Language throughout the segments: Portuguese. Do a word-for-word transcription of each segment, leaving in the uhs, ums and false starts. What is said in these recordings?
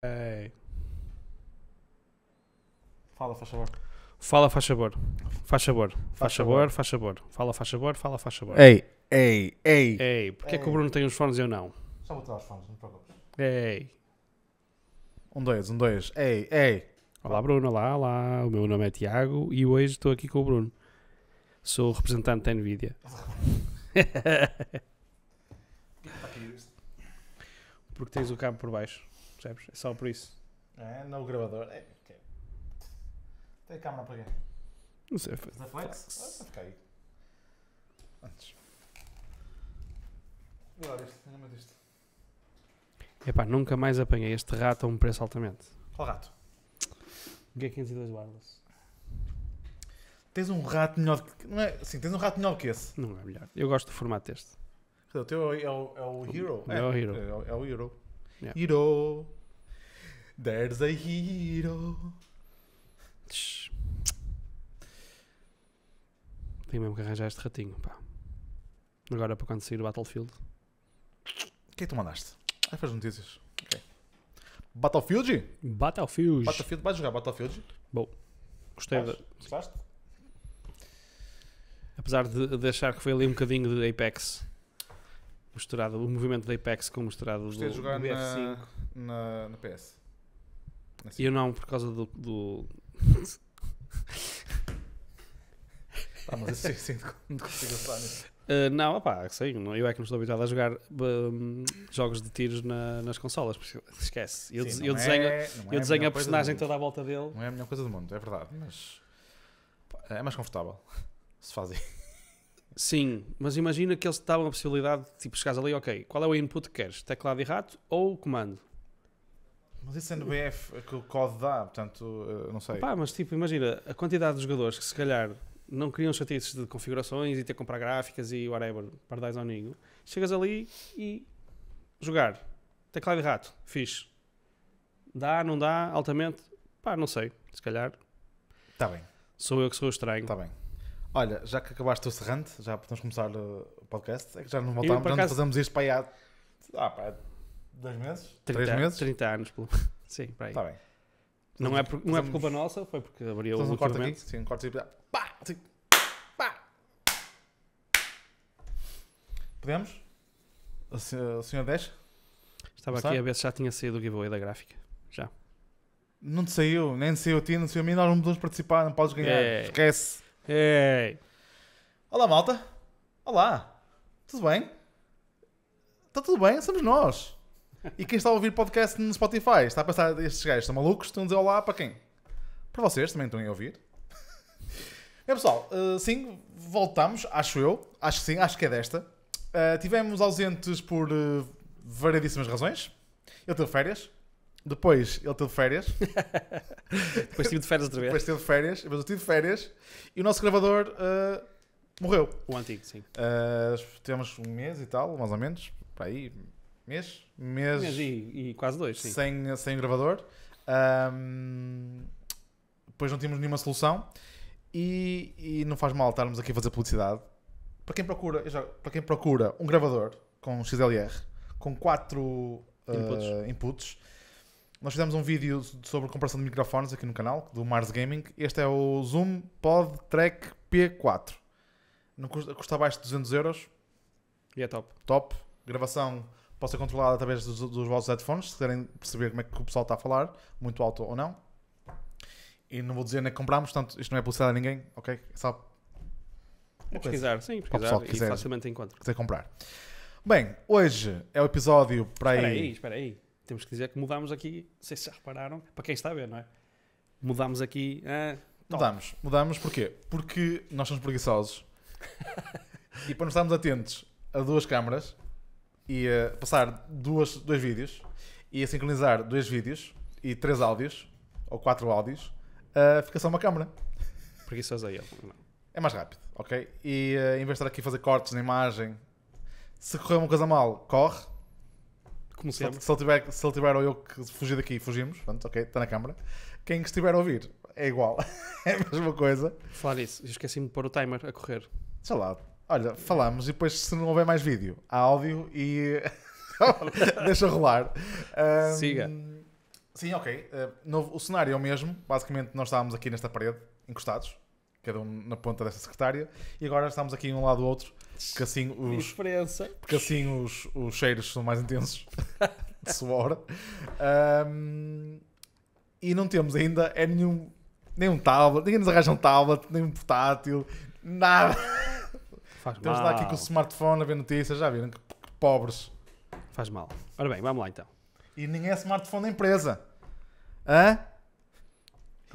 É... Fala, faz favor. Fala, faz favor. Faz favor. Faz favor, faz favor. Fala, faz favor, fala, faz favor. Ei, ei, ei. Ei, porque ei. É que o Bruno tem os fones e eu não? Só vou tirar os fones, não te preocupes. Ei. Um, dois, um, dois. Ei, ei. Olá, Bruno. Olá, olá. O meu nome é Tiago e hoje estou aqui com o Bruno. Sou o representante da Nvidia. Porque tens o cabo por baixo. Percebes? É só por isso. É, não o gravador. É, okay. Tem a câmera para quê? Não sei. Faz flex? Vai ficar aí. Antes. Olha isto, ainda me diste. Epá, nunca mais apanhei este rato a um preço altamente. Qual rato? O que é quinhentos e dois wireless? Tens um rato melhor que... Não é... Sim, tens um rato melhor que esse. Não é melhor. Eu gosto do formato deste. O teu é o, é o Hero. É, é o Hero. É o, é o Hero. Yeah. Hero, there's a hero. Tenho mesmo que arranjar este ratinho, pá. Agora para quando sair o Battlefield. O que é que tu mandaste? Ah, faz notícias. Okay. Battlefield? Battlefield. Battlefield, vais jogar Battlefield? Bom, gostei. Mas, de... Gostaste? Apesar de, de achar que foi ali um bocadinho de Apex. Misturado, o movimento da Apex com o misturado do, do P S cinco. Na, na P S. Na eu não, por causa do... do... ah, mas eu sim, não consigo falar nisso. Uh, não, opá, sei, eu é que não estou habituado a jogar um, jogos de tiros na, nas consolas. Esquece. Eu, sim, des, eu desenho, é, eu desenho é a, a personagem toda à volta dele. Não é a melhor coisa do mundo, é verdade. Mas é mais confortável se fazem. Sim, mas imagina que eles te davam a possibilidade de tipo, chegares ali, ok, qual é o input que queres? Teclado e rato ou comando? Mas esse N B F é que o código dá, portanto, não sei. Pá, mas tipo, imagina, a quantidade de jogadores que se calhar não queriam chatices de configurações e ter que comprar gráficas e whatever, pardais ao ninho, chegas ali e jogar, teclado e rato, fixe. Dá, não dá, altamente, pá, não sei, se calhar. Está bem. Sou eu que sou o estranho. Está bem. Olha, já que acabaste o serrante, já podemos começar o podcast, é que já não voltámos, já acaso... fazemos isto para aí há ah, pá, dois meses, três meses, trinta anos, pelo... sim, para aí. Tá bem. Não, fazemos, é, por, não fazemos... é por culpa nossa, foi porque abriu um corte aqui, sim, um corte aqui, pá, sim, pá. Podemos? O senhor deixa? Estava aqui a ver se já tinha saído o giveaway da gráfica, já. Não te saiu, nem te saiu a ti, não te saiu a mim, nós não podemos participar, não podes ganhar, é. Esquece. Ei. Olá malta, olá, tudo bem? Está tudo bem? Somos nós. E quem está a ouvir podcast no Spotify está a pensar, estes gajos estão malucos, estão a dizer olá para quem? Para vocês, também estão a ouvir. É pessoal, uh, sim, voltamos, acho eu, acho que sim, acho que é desta. Uh, tivemos ausentes por uh, variedíssimas razões. Ele teve férias. Depois ele teve férias. Depois tive de férias outra vez. Depois teve férias, depois eu tive férias e o nosso gravador uh, morreu. O antigo, sim. Uh, tivemos um mês e tal, mais ou menos, para aí, mês, mês, mês e, e quase dois, sim. Sem, sem gravador. Um, depois não tínhamos nenhuma solução e, e não faz mal estarmos aqui a fazer publicidade. Para quem procura, já, para quem procura um gravador com X L R, com quatro uh, inputs, inputs nós fizemos um vídeo sobre comparação de microfones aqui no canal, do Mars Gaming. Este é o Zoom Pod Track P quatro. Não custa, custa abaixo de duzentos euros. E é top. Top. Gravação pode ser controlada através dos, dos vossos headphones, se quiserem perceber como é que o pessoal está a falar, muito alto ou não. E não vou dizer nem que comprámos, portanto, isto não é publicidade a ninguém, ok? É só... É pesquisar, sim, pesquisar e quiser, facilmente encontro. Quiser comprar. Bem, hoje é o episódio para aí... Espera aí, espera aí. Temos que dizer que mudámos aqui, não sei se já repararam, para quem está a ver, não é? Mudámos aqui... Ah, mudámos. Mudámos porquê? Porque nós somos preguiçosos e para não estarmos atentos a duas câmaras e a passar duas, dois vídeos e a sincronizar dois vídeos e três áudios, ou quatro áudios, uh, fica só uma câmara. Preguiçoso aí. É mais rápido, ok? E uh, em vez de estar aqui a fazer cortes na imagem, se correr uma coisa mal, corre. Como se, se, ele tiver, se ele tiver ou eu que fugir daqui, fugimos. Pronto, ok, está na câmara. Quem estiver a ouvir é igual. É a mesma coisa. Falar isso, esqueci-me de pôr o timer a correr. Sei lá. Olha, falámos e depois se não houver mais vídeo, há áudio e... Deixa rolar. Um, Siga. Sim, ok. Uh, no, o cenário é o mesmo. Basicamente, nós estávamos aqui nesta parede, encostados, cada um na ponta desta secretária, e agora estamos aqui um lado do outro, porque assim os, diferença. Porque assim os, os cheiros são mais intensos de suor. Um, e não temos ainda é nenhum, nenhum tablet, ninguém nos arranja um tablet, nenhum portátil, nada. Faz mal. Estamos lá aqui com o smartphone a ver notícias, já viram? Que pobres. Faz mal. Ora bem, vamos lá então. E ninguém é smartphone da empresa. Hã?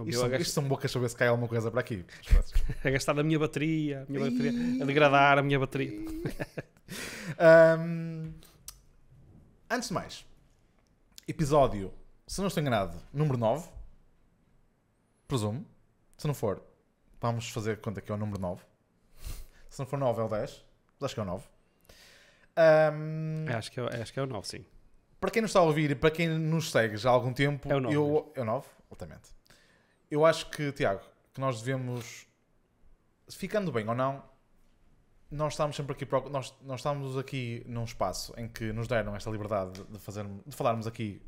Isto são, gasto... isto são bocas saber se cai alguma coisa para aqui. A gastar a minha bateria, a, minha bateria, a degradar a minha bateria. um, antes de mais, episódio, se não estou enganado, número nove. Presumo. Se não for, vamos fazer conta que é o número nove. Se não for nove, é o dez. Mas acho que é o nove. Um, acho, que é, acho que é o nove, sim. Para quem nos está a ouvir e para quem nos segue já há algum tempo... É o nove. Eu, é o nove, altamente. Eu acho que, Tiago, que nós devemos, ficando bem ou não, nós estamos sempre aqui, nós, nós estamos aqui num espaço em que nos deram esta liberdade de, fazer, de falarmos aqui,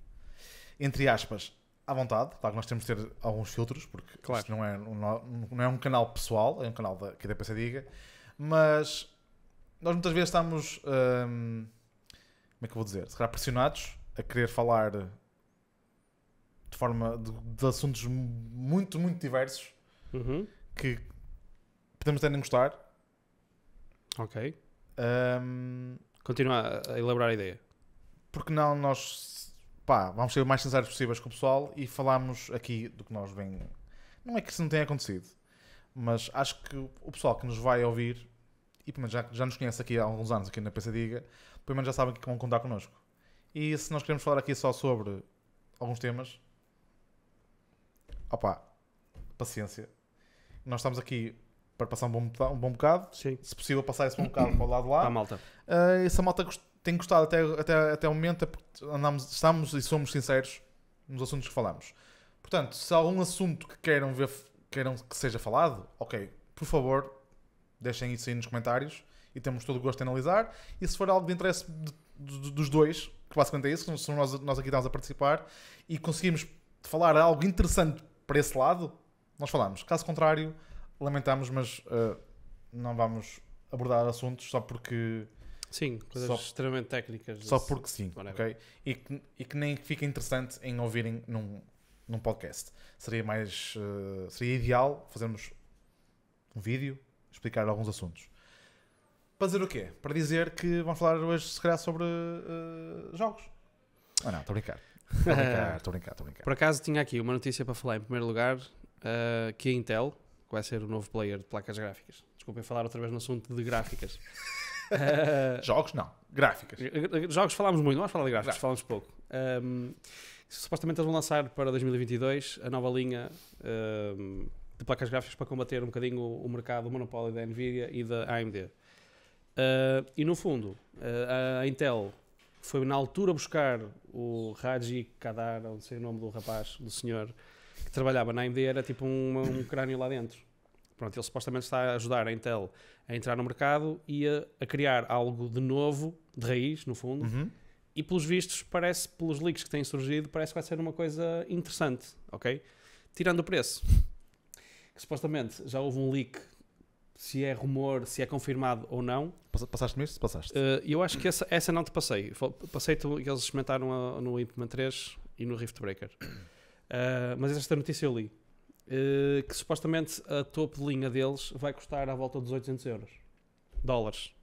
entre aspas, à vontade. Claro que nós temos de ter alguns filtros, porque claro. Isto não é, um, não é um canal pessoal, é um canal da, que da PCDIGA, mas nós muitas vezes estamos, hum, como é que eu vou dizer, se calhar pressionados a querer falar... de forma de, de assuntos muito, muito diversos, uhum. Que podemos até nem gostar. Ok. Um, Continua a elaborar a ideia. Porque não nós, pá, vamos ser o mais sinceros possíveis com o pessoal e falarmos aqui do que nós bem... Não é que isso não tenha acontecido, mas acho que o pessoal que nos vai ouvir, e pelo menos já, já nos conhece aqui há alguns anos aqui na PCDIGA, pelo menos já sabem que vão contar connosco. E se nós queremos falar aqui só sobre alguns temas... Opa, paciência. Nós estamos aqui para passar um bom, um bom bocado. Sim. Se possível, passar esse bom bocado para o lado de lá. Para a malta. Uh, essa malta tem gostado até, até, até o momento. Andamos, estamos e somos sinceros nos assuntos que falamos. Portanto, se há algum assunto que queiram, ver, queiram que seja falado, ok, por favor, deixem isso aí nos comentários e temos todo o gosto em analisar. E se for algo de interesse de, de, dos dois, que basicamente é isso, se nós, nós aqui estamos a participar e conseguimos falar algo interessante para esse lado, nós falamos. Caso contrário, lamentamos, mas uh, não vamos abordar assuntos só porque... Sim, coisas só, extremamente técnicas. Só porque sim, ok? E que, e que nem fica interessante em ouvirem num, num podcast. Seria mais... Uh, seria ideal fazermos um vídeo, explicar alguns assuntos. Para dizer o quê? Para dizer que vamos falar hoje, se calhar, sobre uh, jogos. Ah não, estou a brincar. Estou a brincar, estou a brincar, estou a brincar. Por acaso tinha aqui uma notícia para falar em primeiro lugar, uh, que a Intel, que vai ser o novo player de placas gráficas. Desculpem falar outra vez no assunto de gráficas. uh, Jogos não, gráficas. Jogos falámos muito, não vamos falar de gráficas, falámos pouco. Um, supostamente eles vão lançar para dois mil e vinte e dois a nova linha um, de placas gráficas para combater um bocadinho o, o mercado, o monopólio da Nvidia e da A M D. Uh, e no fundo, uh, a Intel... foi na altura buscar o Raji Kadar, não sei o nome do rapaz, do senhor, que trabalhava na A M D, era tipo um, um crânio lá dentro. Pronto, ele supostamente está a ajudar a Intel a entrar no mercado e a, a criar algo de novo, de raiz, no fundo. Uhum. E pelos vistos, parece, pelos leaks que têm surgido, parece que vai ser uma coisa interessante, ok? Tirando o preço. Que, supostamente já houve um leak... se é rumor, se é confirmado ou não. Passaste-me isso? Passaste? Uh, eu acho que essa, essa não te passei. Passei-te que eles experimentaram a, no Implement três e no Rift Breaker. Uh, mas esta notícia eu li. Uh, que supostamente a topo de linha deles vai custar à volta dos oitocentos euros. Dólares.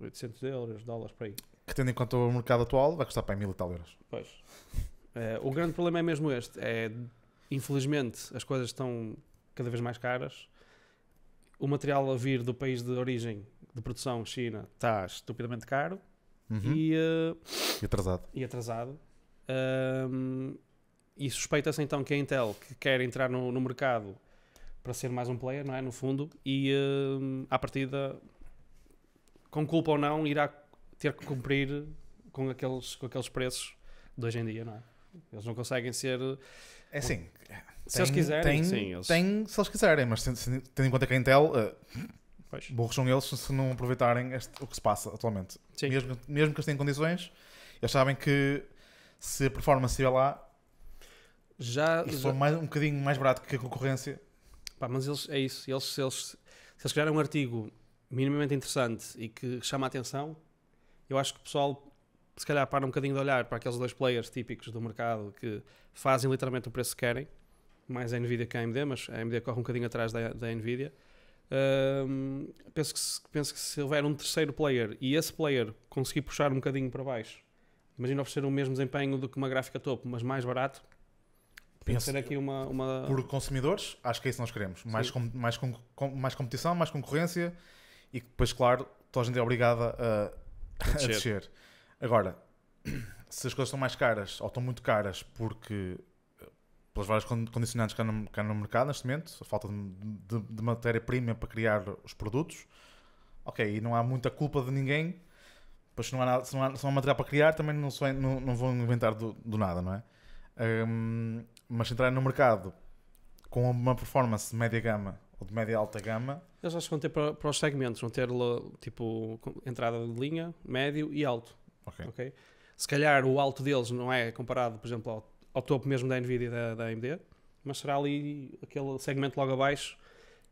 oitocentos euros, dólares, por aí. Que tendo em conta o mercado atual, vai custar para mil e tal euros. Pois. Uh, o grande problema é mesmo este. É, infelizmente, as coisas estão cada vez mais caras. O material a vir do país de origem de produção, China, está estupidamente caro. Uhum. e, uh, e atrasado. E atrasado. Um, e suspeita-se então que a Intel, que quer entrar no, no mercado para ser mais um player, não é? No fundo, e um, à partida, com culpa ou não, irá ter que cumprir com aqueles, com aqueles preços de hoje em dia, não é? Eles não conseguem ser... É assim... Se tem, eles quiserem, tem, sim, eles... Tem, se eles quiserem, mas tendo em conta que a Intel, uh, burros são eles se não aproveitarem este, o que se passa atualmente. Mesmo, mesmo que eles tenham condições, eles sabem que se a performance estiver lá, já... Isso já... é mais, um bocadinho mais barato que a concorrência. Pá, mas eles, é isso. Eles, se, eles, se eles criarem um artigo minimamente interessante e que chama a atenção, eu acho que o pessoal, se calhar, para um bocadinho de olhar para aqueles dois players típicos do mercado que fazem literalmente o preço que querem, mais a Nvidia que a AMD, mas a AMD corre um bocadinho atrás da, da Nvidia. Um, penso, que se, penso que se houver um terceiro player e esse player conseguir puxar um bocadinho para baixo, imagina oferecer o mesmo desempenho do que uma gráfica topo, mas mais barato, penso ser aqui uma, uma... Por consumidores, acho que é isso que nós queremos. Mais, com, mais, com, com, mais competição, mais concorrência e depois, claro, toda a gente é obrigada a, a, a descer. descer. Agora, se as coisas estão mais caras ou estão muito caras porque... pelas várias condicionantes que há no, que há no mercado neste momento, a falta de, de, de matéria-prima para criar os produtos, ok, e não há muita culpa de ninguém, pois se não há, nada, se não há, se não há material para criar, também não, sou, não, não vão inventar do, do nada, não é? Um, mas se entrar no mercado com uma performance de média gama ou de média alta gama... Eles acho que vão ter para, para os segmentos, vão ter tipo entrada de linha, médio e alto. Okay. Okay? Se calhar o alto deles não é comparado, por exemplo, ao ao topo mesmo da Nvidia e da, da A M D, mas será ali aquele segmento logo abaixo.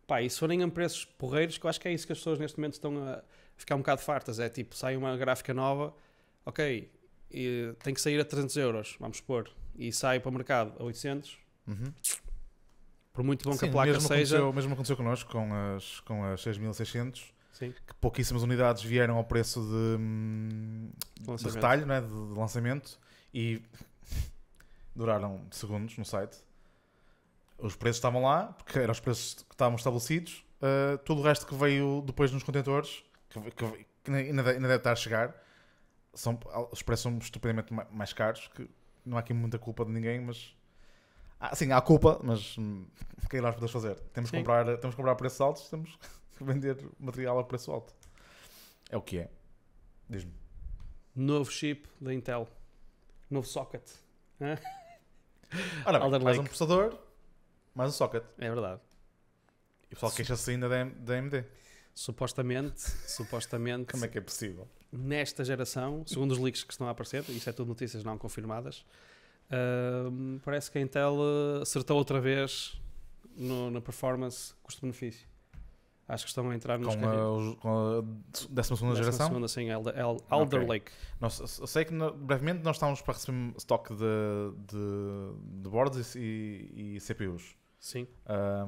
Pá, e se forem a preços porreiros, que eu acho que é isso que as pessoas neste momento estão a ficar um bocado fartas, é tipo, sai uma gráfica nova, ok, e tem que sair a trezentos euros, vamos supor, e sai para o mercado a oitocentos, uhum. Por muito bom. Sim, que a placa mesmo seja... O mesmo aconteceu connosco com as, com as seis mil e seiscentos, Sim. Que pouquíssimas unidades vieram ao preço de, de retalho, né, de, de lançamento, e... duraram segundos no site. Os preços estavam lá, porque eram os preços que estavam estabelecidos. Uh, todo o resto que veio depois nos contentores, que, que, que ainda deve estar a chegar, são, os preços são estupidamente mais caros, que não há aqui muita culpa de ninguém, mas... Ah, sim, há culpa, mas o que é que nós podemos fazer? Temos que comprar, temos que comprar a preços altos, temos que vender material a preço alto. É o que é. Diz-me. Novo chip da Intel. Novo socket. Hã? Ora bem, mais um processador, mais um socket. É verdade. E o pessoal queixa-se ainda da A M D. Supostamente, supostamente. Como é que é possível? Nesta geração, segundo os leaks que estão a aparecer, isto é tudo notícias não confirmadas, uh, parece que a Intel acertou outra vez no, na performance custo-benefício. Acho que estão a entrar nos... Com a, a décima segunda geração? décima segunda, sim, Alder okay. Lake. Nós, eu sei que brevemente nós estávamos para receber stock de, de, de boards e, e C P Us. Sim.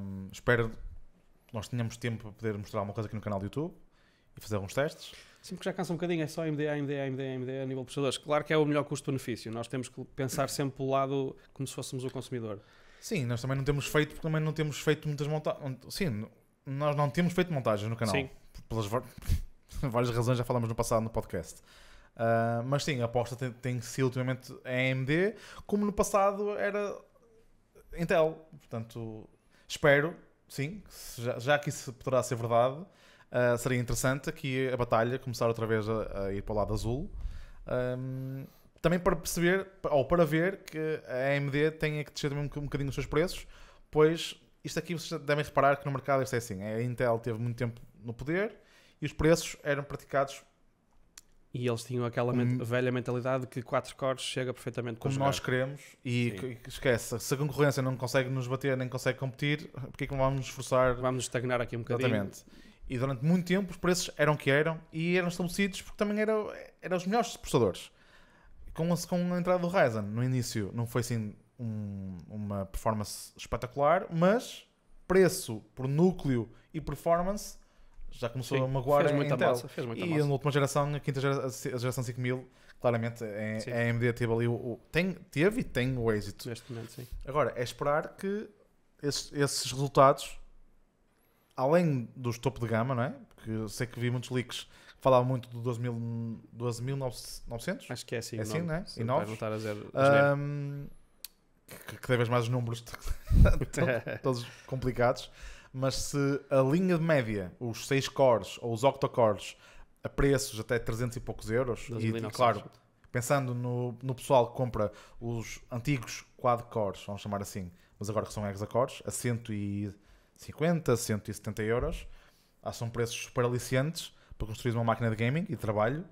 Um, espero que nós tenhamos tempo para poder mostrar alguma coisa aqui no canal do YouTube e fazer alguns testes. Sim, porque já cansa um bocadinho, é só A M D, A M D, A M D, A M D a nível de processadores. Claro que é o melhor custo-benefício. Nós temos que pensar sempre pelo lado como se fôssemos o consumidor. Sim, nós também não temos feito, porque também não temos feito muitas montagens. Sim. Nós não temos feito montagens no canal. Sim. Pelas várias razões já falámos no passado no podcast. Uh, mas sim, a aposta tem, tem que ser ultimamente a A M D, como no passado era Intel. Portanto, espero, sim, já, já que isso poderá ser verdade, uh, seria interessante aqui a batalha começar outra vez a, a ir para o lado azul. Um, também para perceber, ou para ver, que a A M D tem que descer também um bocadinho os seus preços, pois... Isto aqui vocês devem reparar que no mercado isto é assim. A Intel teve muito tempo no poder e os preços eram praticados... E eles tinham aquela um, velha mentalidade que quatro cores chega perfeitamente com como nós queremos. E que, esquece, se a concorrência não consegue nos bater nem consegue competir, porque é que não vamos nos esforçar? Vamos estagnar aqui um bocadinho. Exatamente. E durante muito tempo os preços eram o que eram e eram estabelecidos porque também eram, eram os melhores processadores. Com a, com a entrada do Ryzen no início não foi assim... Um, uma performance espetacular, mas preço por núcleo e performance já começou Sim, a magoar a Intel. Massa, fez muita e massa. Na última geração, a quinta geração, a geração cinco mil, claramente a, a AMD teve ali o, o, tem, teve e tem o êxito. Neste momento, sim. Agora, é esperar que esses, esses resultados, além dos topo de gama, não é? Porque eu sei que vi muitos leaks falavam muito do doze mil e novecentos. Acho que é assim, é assim, não é? E nove. Voltar a zero. Que cada vez mais os números todos complicados, mas se a linha de média, os seis cores ou os octocores, a preços até trezentos e poucos euros, e claro, pensando no, no pessoal que compra os antigos quad-cores, vamos chamar assim, mas agora que são hexacores, a cento e cinquenta, cento e setenta euros, são preços super aliciantes para construir uma máquina de gaming e trabalho,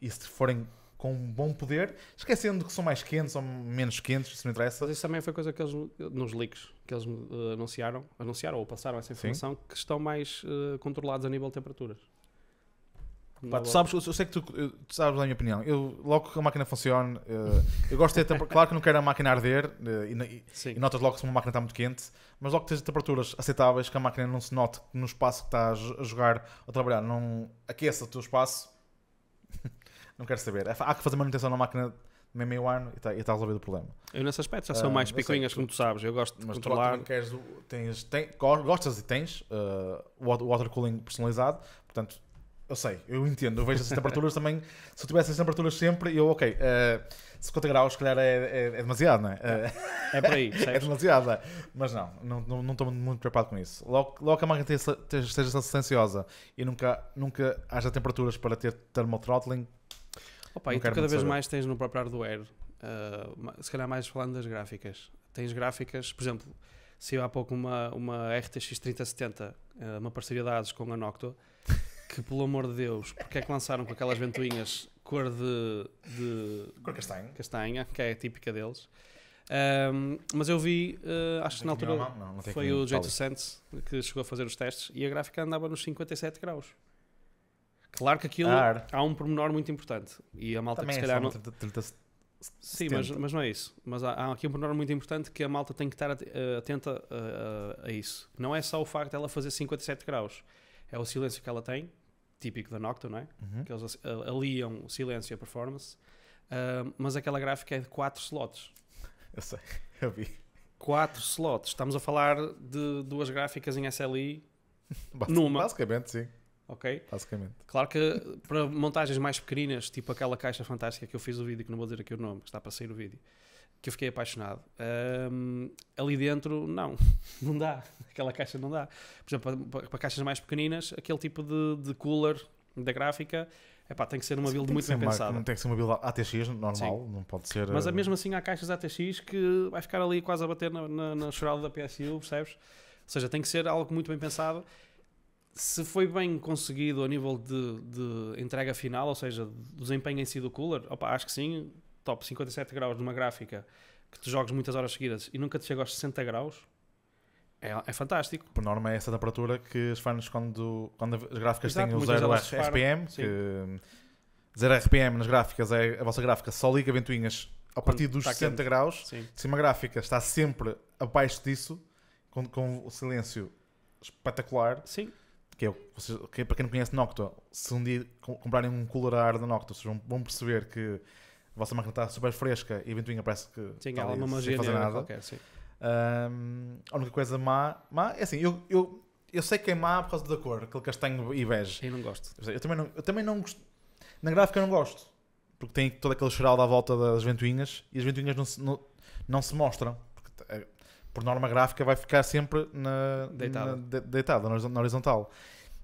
e se forem com um bom poder, esquecendo que são mais quentes ou menos quentes, se não interessa. Mas isso também foi coisa que eles, nos leaks, que eles uh, anunciaram, anunciaram ou passaram essa informação, sim, que estão mais uh, controlados a nível de temperaturas. Pá, tu sabes, eu sei que tu, tu sabes a minha opinião. Eu, logo que a máquina funciona, eu, eu gosto de ter, claro que não quero a máquina arder e, e, e notas logo se uma máquina está muito quente, mas logo que tens temperaturas aceitáveis, que a máquina não se note no espaço que estás a jogar ou a trabalhar, não aqueça o teu espaço, não quero saber. Há que fazer manutenção na máquina meio meio ano e está tá resolvido o problema. Eu nesse aspecto já são uh, mais picuinhas, como tu sabes, eu gosto de mas controlar. Tu queres, tens, tens, gostas e tens uh, o water cooling personalizado, portanto, eu sei, eu entendo, eu vejo essas temperaturas também. Se eu tivesse essas temperaturas sempre, eu, ok, uh, cinquenta graus, se calhar é, é, é demasiado, não é? Uh, é por aí, é demasiado, é. Mas não, não estou muito preocupado com isso. Logo, logo que a máquina esteja silenciosa e nunca, nunca haja temperaturas para ter thermal throttling. Opa, e tu cada vez saber. mais tens no próprio hardware, uh, se calhar mais falando das gráficas. Tens gráficas, por exemplo, se eu há pouco uma, uma R T X trinta setenta, uh, uma parceria de A S U S com a Noctua, que, pelo amor de Deus, porque é que lançaram com aquelas ventoinhas cor de... de cor castanha. Castanha, que é típica deles. Um, mas eu vi, uh, acho que na altura não, não, não foi o J two Sense que chegou a fazer os testes e a gráfica andava nos cinquenta e sete graus. Claro que aquilo Ar. há um pormenor muito importante. E a malta também que se calhar... É não... trinta, trinta, sim, mas, mas não é isso. Mas há, há aqui um pormenor muito importante que a malta tem que estar atenta a, a, a isso. Não é só o facto de ela fazer cinquenta e sete graus. É o silêncio que ela tem, típico da Noctua, não é? Uhum. Que eles aliam o silêncio e a performance, uh, mas aquela gráfica é de quatro slots. Eu sei, eu vi. quatro slots. Estamos a falar de duas gráficas em S L I numa. Basicamente, sim. Ok? Basicamente. Claro que para montagens mais pequeninas, tipo aquela caixa fantástica que eu fiz o vídeo, que não vou dizer aqui o nome, que está para sair o vídeo, que eu fiquei apaixonado. Um, ali dentro, não. Não dá. Aquela caixa não dá. Por exemplo, para, para caixas mais pequeninas, aquele tipo de, de cooler da gráfica, epá, tem que ser uma build muito bem pensada. Não tem que ser uma build A T X normal, sim, não pode ser... Mas mesmo assim há caixas A T X que vai ficar ali quase a bater na, na, na chorada da P S U, percebes? Ou seja, tem que ser algo muito bem pensado. Se foi bem conseguido a nível de, de entrega final, ou seja, do desempenho em si do cooler, opa, acho que sim. Top, cinquenta e sete graus numa gráfica que tu jogas muitas horas seguidas e nunca te chega aos sessenta graus, é, é fantástico. Por norma é essa temperatura que os fãs, quando, quando as gráficas exato, têm o zero R P M, que zero R P M nas gráficas é a vossa gráfica só liga ventoinhas a quando partir dos sessenta graus. Sim. Se uma gráfica está sempre abaixo disso, com, com o silêncio espetacular, sim. Que, é, vocês, que para quem não conhece Noctua, se um dia comprarem um cooler a ar da Noctua, vocês vão perceber que a vossa máquina está super fresca e a ventoinha parece que sim, está ali, uma sem fazer nada. Qualquer, sim. Um, a única coisa má, má é assim, eu, eu, eu sei que é má por causa da cor, aquele castanho e bege. Eu não gosto. Eu também não, eu também não gosto. Na gráfica eu não gosto, porque tem todo aquele choraldo à volta das ventoinhas e as ventoinhas não se, não, não se mostram. Porque, por norma, a gráfica vai ficar sempre na, deitada. Na, de, deitada, na horizontal.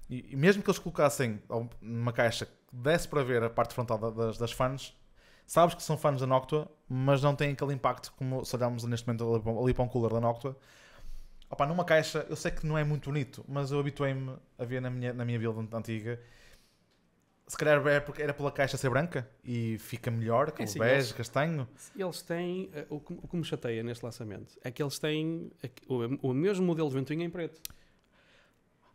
E, e mesmo que eles colocassem numa caixa que desse para ver a parte frontal das, das fans, sabes que são fãs da Noctua, mas não têm aquele impacto como se olharmos neste momento ali para um cooler da Noctua. Opa, numa caixa, eu sei que não é muito bonito, mas eu habituei-me a ver na minha, na minha build antiga. Se calhar era, porque era pela caixa ser branca e fica melhor com é, o bege, castanho. Eles têm, o que, o que me chateia neste lançamento é que eles têm o, o mesmo modelo de ventoinha em preto.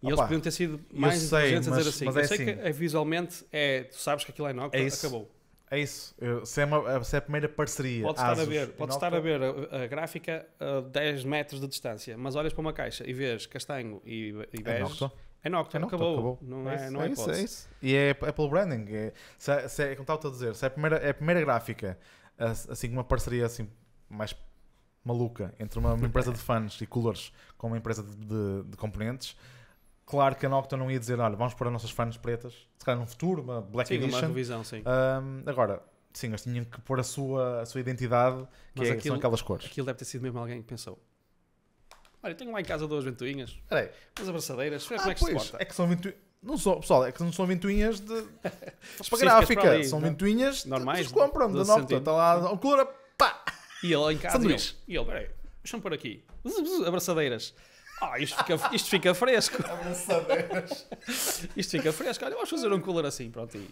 E eles podiam ter sido mais inteligentes a dizer assim. Mas eu é sei assim. que visualmente, é, tu sabes que aquilo é Noctua, é acabou. É isso, se é, uma, se é a primeira parceria. Podes estar a ver, podes estar a, ver a, a gráfica a dez metros de distância, mas olhas para uma caixa e vês castanho e, e bege. É Noctua. É Noctua, não acabou. acabou. Não é, é, isso, não é, é isso, é isso. E é, é pelo branding. É, se, se é, como estava-te a dizer, se é a primeira, é a primeira gráfica, assim, uma parceria assim, mais maluca entre uma, uma empresa de fãs e coolers com uma empresa de, de, de componentes. Claro que a Noctua não ia dizer, olha, vamos pôr as nossas fãs pretas, se calhar num futuro, uma Black Edition. Sim, uma revisão, sim. Um, agora, sim, eles tinham que pôr a sua, a sua identidade, que é, aquilo, são aquelas cores. Aquilo deve ter sido mesmo alguém que pensou, olha, tenho lá em casa duas ventoinhas, peraí, umas abraçadeiras, ah, como é que pois, se porta? É que são ventoinhas, não são, pessoal, é que não são ventoinhas de para gráfica, para ali, são não? ventoinhas normais, que compram da Noctua, está lá, um color, pá! E ele lá em casa, e ele, peraí, deixa-me pôr aqui, abraçadeiras. Ah, isto fica, isto fica fresco. Isto fica fresco. Olha, vamos fazer um cooler assim, pronto. E,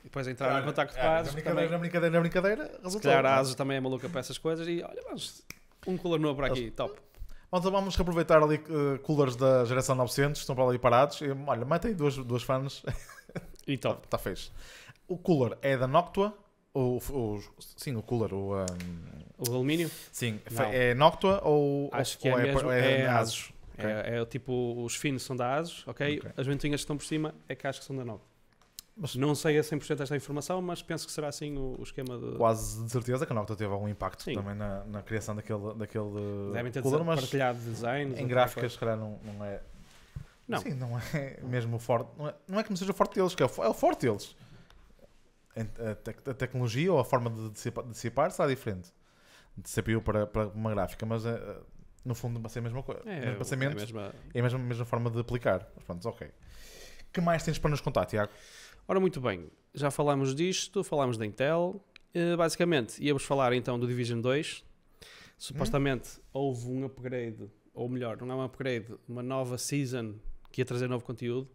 e depois entrar claro, em contacto claro, com a ASUS. Na brincadeira, também, na brincadeira, na brincadeira, resultou. Se calhar a ASUS também é maluca para essas coisas. E olha, vamos, um cooler novo para aqui, top. Então vamos reaproveitar ali uh, coolers da geração novecentos, estão para ali parados. E, olha, matei duas, duas fãs. E top. Está feito. O cooler é da Noctua. O, o, sim, o cooler, o... Um... O alumínio? Sim. Não. É Noctua ou... Acho que ou é, mesmo, é, é ASUS. Okay. É, é tipo, os finos são da ASUS, okay? Ok? As ventinhas que estão por cima é que acho que são da Noctua. Mas não sei a cem por cento esta informação, mas penso que será assim o, o esquema de... Quase de certeza que a Noctua teve algum impacto sim. também na, na criação daquele, daquele Devem ter cooler, mas partilhado designs... Em gráficas, se calhar, não, não é... Não. Sim, não é mesmo forte... Não é, não é que não seja o forte deles, que é o forte deles. A, te a tecnologia ou a forma de dissipar, de dissipar será diferente de C P U para, para uma gráfica, mas uh, no fundo vai ser a mesma coisa, é, mesmo pensamento, é a, mesma... É a mesma, mesma forma de aplicar. Mas pronto, ok. Que mais tens para nos contar, Tiago? Ora, muito bem, já falámos disto, falámos da Intel, uh, basicamente íamos falar então do Division dois. Supostamente hum? houve um upgrade, ou melhor, não é um upgrade, uma nova season que ia trazer novo conteúdo.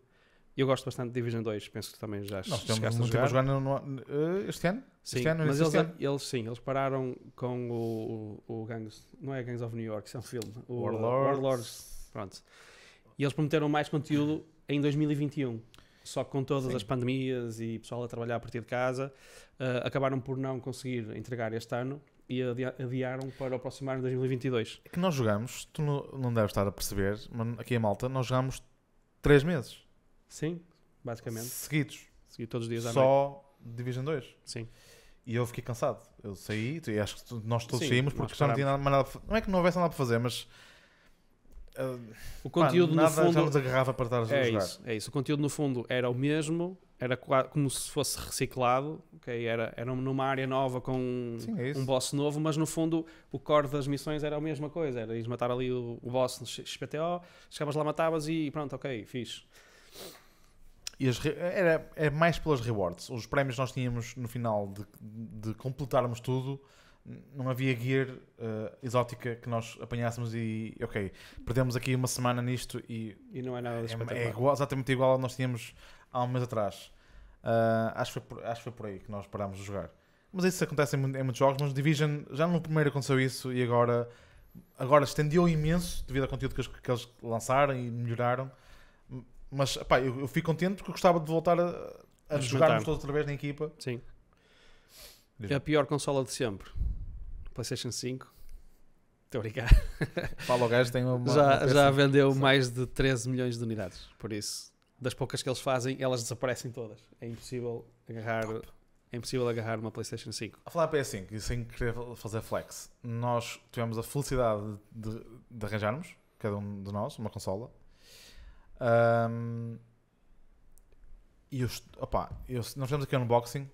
Eu gosto bastante de Division dois, penso que também já chegaste a jogar. Nós temos jogado este ano? Sim, este ano, mas este eles, ano? eles sim, eles pararam com o, o, o Gangs, não é Gangs of New York, isso é um filme, o Warlords. Warlords, pronto. E eles prometeram mais conteúdo em dois mil e vinte e um, só que com todas sim. as pandemias e pessoal a trabalhar a partir de casa, uh, acabaram por não conseguir entregar este ano e adiaram para o próximo ano de dois mil e vinte e dois. É que nós jogamos, tu não deves estar a perceber, mas aqui em Malta nós jogamos três meses. Sim, basicamente. Seguidos. Seguidos todos os dias à noite. Só Division dois. Sim. E eu fiquei cansado. Eu saí, e acho que nós todos sim, saímos porque já não tinha nada, nada. Não é que não houvesse nada para fazer, mas. Uh, o conteúdo pá, no fundo. Já nos agarrava para estar a é jogar. Isso, é isso. O conteúdo no fundo era o mesmo, era como se fosse reciclado, okay? Era, era numa área nova com sim, é um boss novo, mas no fundo o core das missões era a mesma coisa. Era ir matar ali o, o boss no X P T O, chegavas lá, matavas e pronto, ok, fixe. E as, era, era mais pelas rewards. Os prémios nós tínhamos no final de, de completarmos tudo. Não havia gear uh, exótica que nós apanhássemos e ok, perdemos aqui uma semana nisto e, e não é nada é, é igual, exatamente igual ao que nós tínhamos há um mês atrás. uh, acho, foi por, acho que foi por aí que nós parámos de jogar. Mas isso acontece em, em muitos jogos, mas Division já no primeiro aconteceu isso e agora, agora estendeu imenso devido ao conteúdo que, os, que eles lançaram e melhoraram. Mas pá, eu, eu fico contente porque gostava de voltar a, a jogarmos todos outra vez na equipa. Sim. É a pior consola de sempre. PlayStation cinco. Estou a brincar. Fala, o gajo tem uma. Já, uma já vendeu sim. mais de treze milhões de unidades. Por isso, das poucas que eles fazem, elas desaparecem todas. É impossível agarrar, é impossível agarrar uma PlayStation cinco. A falar P S cinco e sem querer fazer flex, nós tivemos a felicidade de, de arranjarmos, cada um de nós, uma consola. Um, e eu, opa, eu, nós fizemos aqui um unboxing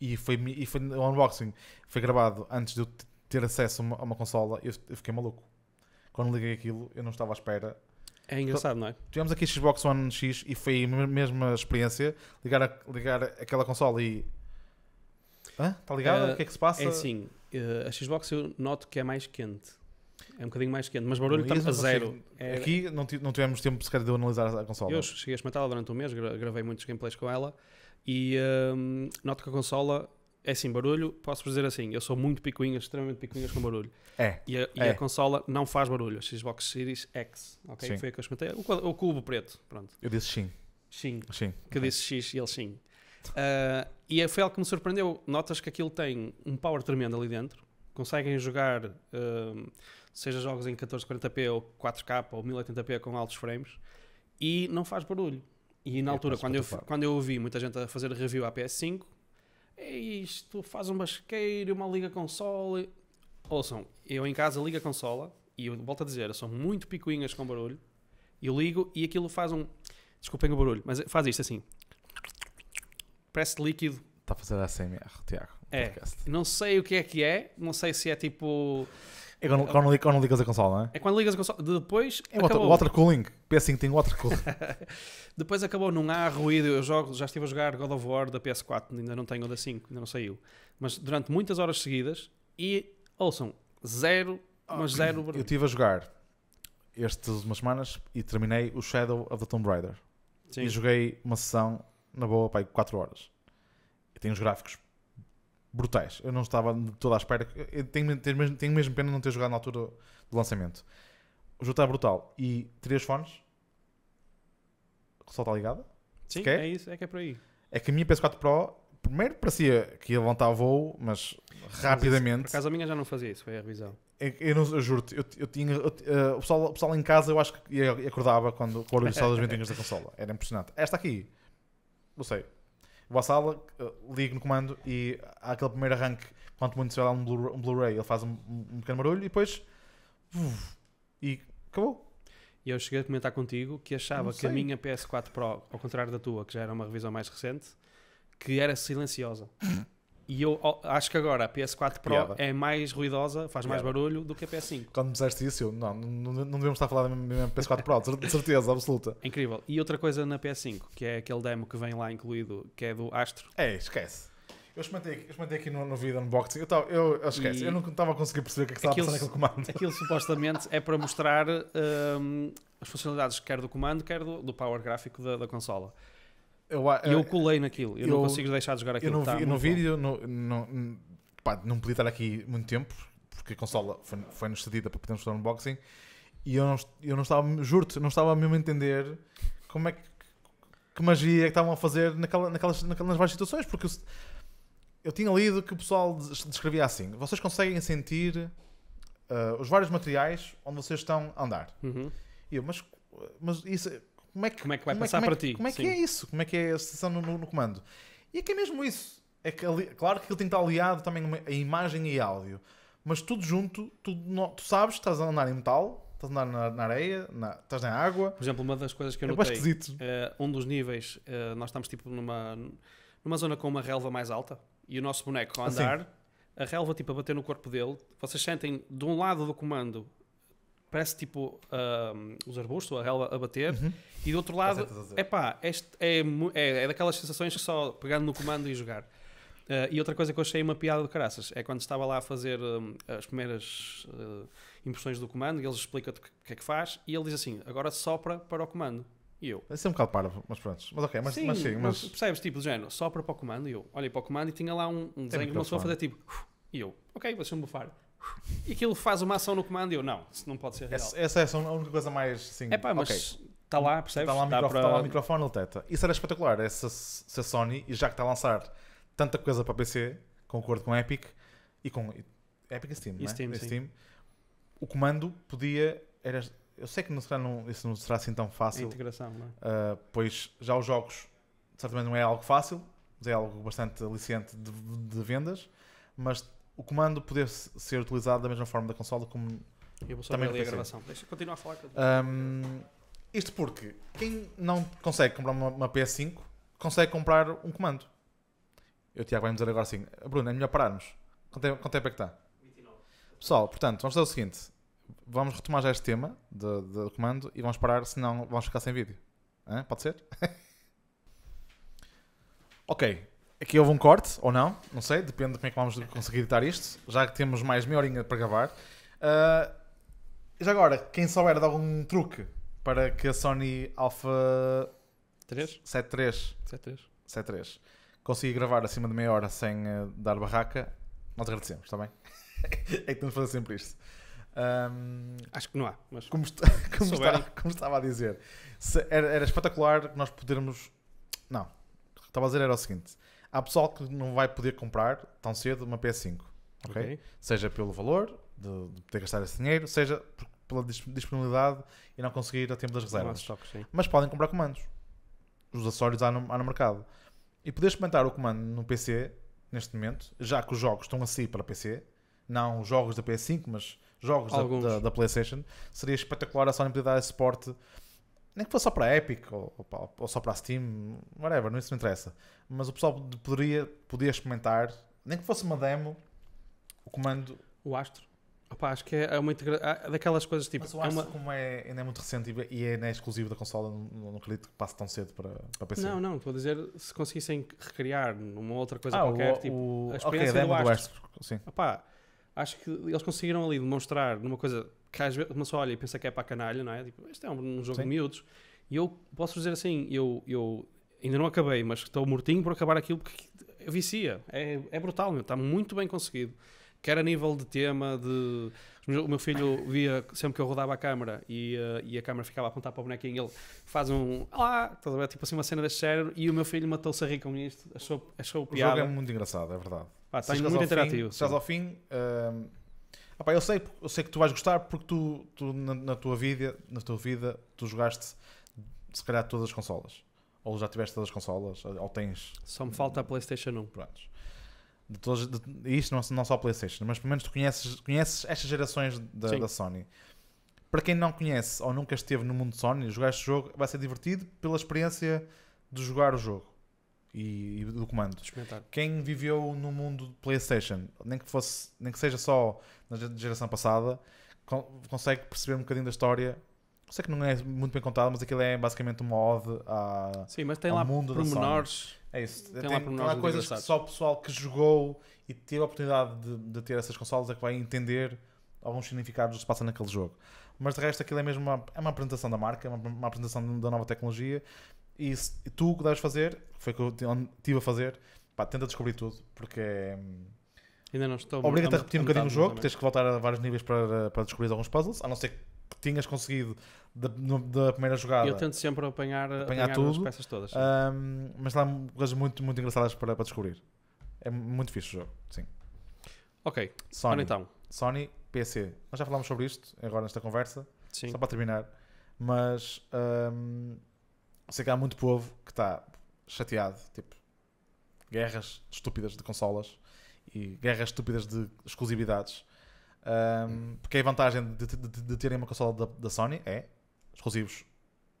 e foi, e foi o unboxing foi gravado antes de eu ter acesso a uma, a uma consola. Eu, eu fiquei maluco quando liguei aquilo, eu não estava à espera. É engraçado, então, não é? Tivemos aqui Xbox One X e foi a mesma experiência. Ligar, a, ligar aquela consola e hã? Está ligada? Uh, o que é que se passa? É assim, uh, a Xbox eu noto que é mais quente. É um bocadinho mais quente, mas o barulho está a zero. Era... Aqui não tivemos tempo sequer de analisar a consola. Eu cheguei a experimentá-la durante um mês, gravei muitos gameplays com ela e hum, noto que a consola é assim, barulho, posso dizer assim, eu sou muito picuinhas, extremamente picuinhas com barulho. É. E a, e é. a consola não faz barulho, a Xbox Series X, ok? Sim. Foi a que eu experimentei. O, o cubo preto, pronto. Eu disse sim. Sim. Sim. Que eu disse X e ele sim. Uh, e foi algo que me surpreendeu. Notas que aquilo tem um power tremendo ali dentro. Conseguem jogar, um, seja jogos em mil quatrocentos e quarenta p ou quatro K ou mil e oitenta p com altos frames e não faz barulho. E na eu altura, quando eu, quando eu ouvi muita gente a fazer review à P S cinco, isto faz um basqueiro, uma liga console. Ouçam, eu em casa ligo a consola e eu volto a dizer, eu sou muito picuinhas com barulho. Eu ligo e aquilo faz um... Desculpem o barulho, mas faz isto assim. Parece líquido. Está a fazer A S M R, Tiago. É, não sei o que é que é, não sei se é tipo... É quando, quando, quando ligas a consola, não é? É quando ligas a consola, depois é water, water cooling, P S cinco tem water cooling. Depois acabou, não há ruído, eu jogo, já estive a jogar God of War da P S quatro, ainda não tenho da cinco, ainda não saiu. Mas durante muitas horas seguidas, e ouçam, zero, mas zero barulho. Eu estive a jogar, estas umas semanas e terminei o Shadow of the Tomb Raider. Sim. E joguei uma sessão na boa, pai, quatro horas. E tem os gráficos brutais. Eu não estava toda à espera. Eu tenho, tenho, mesmo, tenho mesmo pena de não ter jogado na altura do lançamento. O jogo está brutal. E três fones que só está ligado. Sim, okay? É isso, é que é por aí. É que a minha P S quatro Pro, primeiro parecia que ia levantar voo, mas rapidamente... Por acaso a minha já não fazia isso, foi a revisão. Eu, eu, eu juro-te, eu, eu tinha, eu, uh, o, pessoal, o pessoal em casa eu acho que acordava quando, com o barulho das ventinhas da consola. Era impressionante. Esta aqui, não sei. Vou à sala, uh, ligo no comando e há aquele primeiro arranque, quanto muito se vai lá um Blu-ray, um Blu-ray, ele faz um, um pequeno barulho e depois... Uf, e acabou. E eu cheguei a comentar contigo que achava que a minha P S quatro Pro, ao contrário da tua, que já era uma revisão mais recente, que era silenciosa. E eu acho que agora a P S quatro Pro Piada. é mais ruidosa, faz Piada. mais barulho do que a P S cinco. Quando me disseste isso, eu, não, não, não devemos estar a falar da minha P S quatro Pro, de certeza, absoluta. É incrível. E outra coisa na P S cinco, que é aquele demo que vem lá incluído, que é do Astro. É, esquece. Eu experimentei aqui no, no vídeo unboxing, eu, tava, eu, eu esqueci, e eu não estava a conseguir perceber o que é que estava aquilo, a passar naquele comando. Aquilo supostamente é para mostrar um, as funcionalidades quer do comando, quer do, do power gráfico da, da consola. Eu, eu, e eu colei naquilo, eu, eu não consigo deixar de jogar aquilo. Eu no, tá, vi, no vídeo no, no, pá, não podia estar aqui muito tempo, porque a consola foi-nos foi cedida para podermos fazer unboxing, e eu não, eu não estava, juro-te, não estava mesmo a entender como é que, que magia é que estavam a fazer naquela, naquelas, naquelas várias situações, porque... Eu tinha lido que o pessoal descrevia assim. Vocês conseguem sentir uh, os vários materiais onde vocês estão a andar. Uhum. E eu, mas, mas isso, como, é que, como é que vai como passar como para é, ti? Como é que Sim. é isso? Como é que é a sensação no, no, no comando? E é que é mesmo isso. É que, claro que ele tem que estar aliado também a imagem e áudio. Mas tudo junto, tudo no, tu sabes que estás a andar em metal, estás a andar na, na areia, na, estás na água. Por exemplo, uma das coisas que eu notei, é bem esquisito. Uh, um dos níveis, uh, nós estamos tipo numa, numa zona com uma relva mais alta. E o nosso boneco a andar, assim. A relva tipo a bater no corpo dele, vocês sentem de um lado do comando, parece tipo um, os arbustos, a relva a bater, uhum. E do outro lado, epá, este é, é, é daquelas sensações que só pegando no comando e jogar. Uh, e outra coisa que eu achei uma piada de caraças, é quando estava lá a fazer um, as primeiras uh, impressões do comando, e eles explicam-te o que é que faz, e ele diz assim, agora sopra para o comando. E eu. Isso é um bocado parvo, mas pronto. Mas ok, mas sim. Mas, sim, mas... mas percebes, tipo, do género, sopra para o comando. E eu olhei para o comando e tinha lá um, um desenho de uma pessoa a fazer tipo. E eu, ok, deixa-me bufar. E aquilo faz uma ação no comando. E eu, não, isso não pode ser real. Essa, essa é a única coisa mais assim. É pá, mas está okay. Lá, percebes? Está lá o microfone, para... tá lá microfone no teta. Isso era espetacular. Essa, essa Sony, e já que está a lançar tanta coisa para P C, com acordo com a Epic e com. Epic e Steam, e Steam, né? Steam, Steam, o comando podia. Era, eu sei que não será, não, isso não será assim tão fácil, integração, não é? uh, pois já os jogos certamente não é algo fácil, mas é algo bastante aliciente de, de vendas, mas o comando poder ser utilizado da mesma forma da consola como eu vou só também ali a gravação. Deixa eu continuar a falar que eu... um, isto porque quem não consegue comprar uma, uma P S cinco consegue comprar um comando. Eu, Tiago, vai-me dizer agora assim, Bruno, é melhor pararmos. Quanto, é, quanto tempo é que está? vinte e nove. Pessoal, portanto, vamos fazer o seguinte. Vamos retomar já este tema do, do comando e vamos parar, senão vamos ficar sem vídeo. Hã? Pode ser? Ok. Aqui houve um corte, ou não. Não sei, depende de como é que vamos conseguir editar isto. Já que temos mais meia horinha para gravar. Uh, já agora, quem souber de algum truque para que a Sony Alpha três? sete três consiga gravar acima de meia hora sem uh, dar barraca, nós agradecemos, está bem? É que temos de fazer sempre isto. Um, acho que não há, mas como, está, como, está, como estava a dizer, se era, era espetacular nós podermos. Não, estava a dizer era o seguinte: há pessoal que não vai poder comprar tão cedo uma P S cinco, okay? Okay. Seja pelo valor de, de ter gastado esse dinheiro, seja pela disponibilidade e não conseguir a tempo das reservas. Toques, mas podem comprar comandos, os acessórios há no, há no mercado, e poder experimentar o comando no P C neste momento, já que os jogos estão assim para P C, não os jogos da P S cinco, mas jogos da, da, da PlayStation. Seria espetacular a Sony poder dar esse suporte, nem que fosse só para a Epic ou, ou, ou só para a Steam, whatever, não, isso não interessa, mas o pessoal poderia, poderia experimentar, nem que fosse uma demo, o comando, o Astro. Opa, acho que é uma integra... daquelas coisas tipo, mas o Astro é uma... como é, ainda é muito recente e é, não é exclusivo da consola, não, não acredito que passe tão cedo para, para a P C. Não, não, estou a dizer, se conseguissem recriar numa outra coisa ah, qualquer o, tipo, o... a experiência okay, do, do Astro, do Astro. Sim. Opa, acho que eles conseguiram ali demonstrar numa coisa que às vezes uma só olha e pensa que é para a canalha, não é? Tipo, este é um, um jogo Sim. de miúdos. E eu posso dizer assim, eu, eu ainda não acabei, mas estou mortinho por acabar aquilo porque vicia. É, é brutal, meu. Está muito bem conseguido. Quer a nível de tema, de... O meu filho via sempre que eu rodava a câmera e, uh, e a câmera ficava a apontar para o bonequinho, ele faz um... Ah, tipo assim uma cena deste género e o meu filho matou-se a rir com isto. Achou, achou piada. O jogo é muito engraçado, é verdade. Ah, está muito interativo. Estás ao fim... Uh... Ah, pá, eu, sei, eu sei que tu vais gostar porque tu, tu na, na, tua vida, na tua vida tu jogaste se calhar todas as consolas. Ou já tiveste todas as consolas, ou tens... Só me falta a PlayStation um. Pronto. De todos, de, isto não, não só a PlayStation, mas pelo menos tu conheces, conheces estas gerações da, da Sony. Para quem não conhece ou nunca esteve no mundo de Sony, jogar este jogo vai ser divertido pela experiência de jogar o jogo e, e do comando. Quem viveu no mundo de PlayStation, nem que, fosse, nem que seja só na geração passada, con consegue perceber um bocadinho da história. Sei que não é muito bem contado, mas aquilo é basicamente uma ode à, Sim, mas tem ao lá mundo da Sony. É isso. Tem, tem lá, tem lá coisas que só o pessoal que jogou e teve a oportunidade de, de ter essas consolas é que vai entender alguns significados que se passa naquele jogo. Mas de resto aquilo é mesmo uma, é uma apresentação da marca, é uma, uma apresentação da nova tecnologia. E, se, e tu o que deves fazer, foi o que eu estive a fazer, pá, tenta descobrir tudo, porque é... Ainda não estou... Obriga-te a repetir um bocadinho o jogo, tens que voltar a vários níveis para, para descobrir alguns puzzles, a não ser que que tinhas conseguido da, da primeira jogada. Eu tento sempre apanhar, apanhar, apanhar tudo, as peças todas. Um, mas lá coisas muito, muito engraçadas para, para descobrir. É muito fixe o jogo, sim. Ok, Sony, ora então. Sony, P C. Nós já falámos sobre isto agora nesta conversa, sim. Só para terminar. Mas um, sei que há muito povo que está chateado, tipo, guerras estúpidas de consolas e guerras estúpidas de exclusividades. Um, porque a vantagem de, de, de terem uma consola da, da Sony é exclusivos,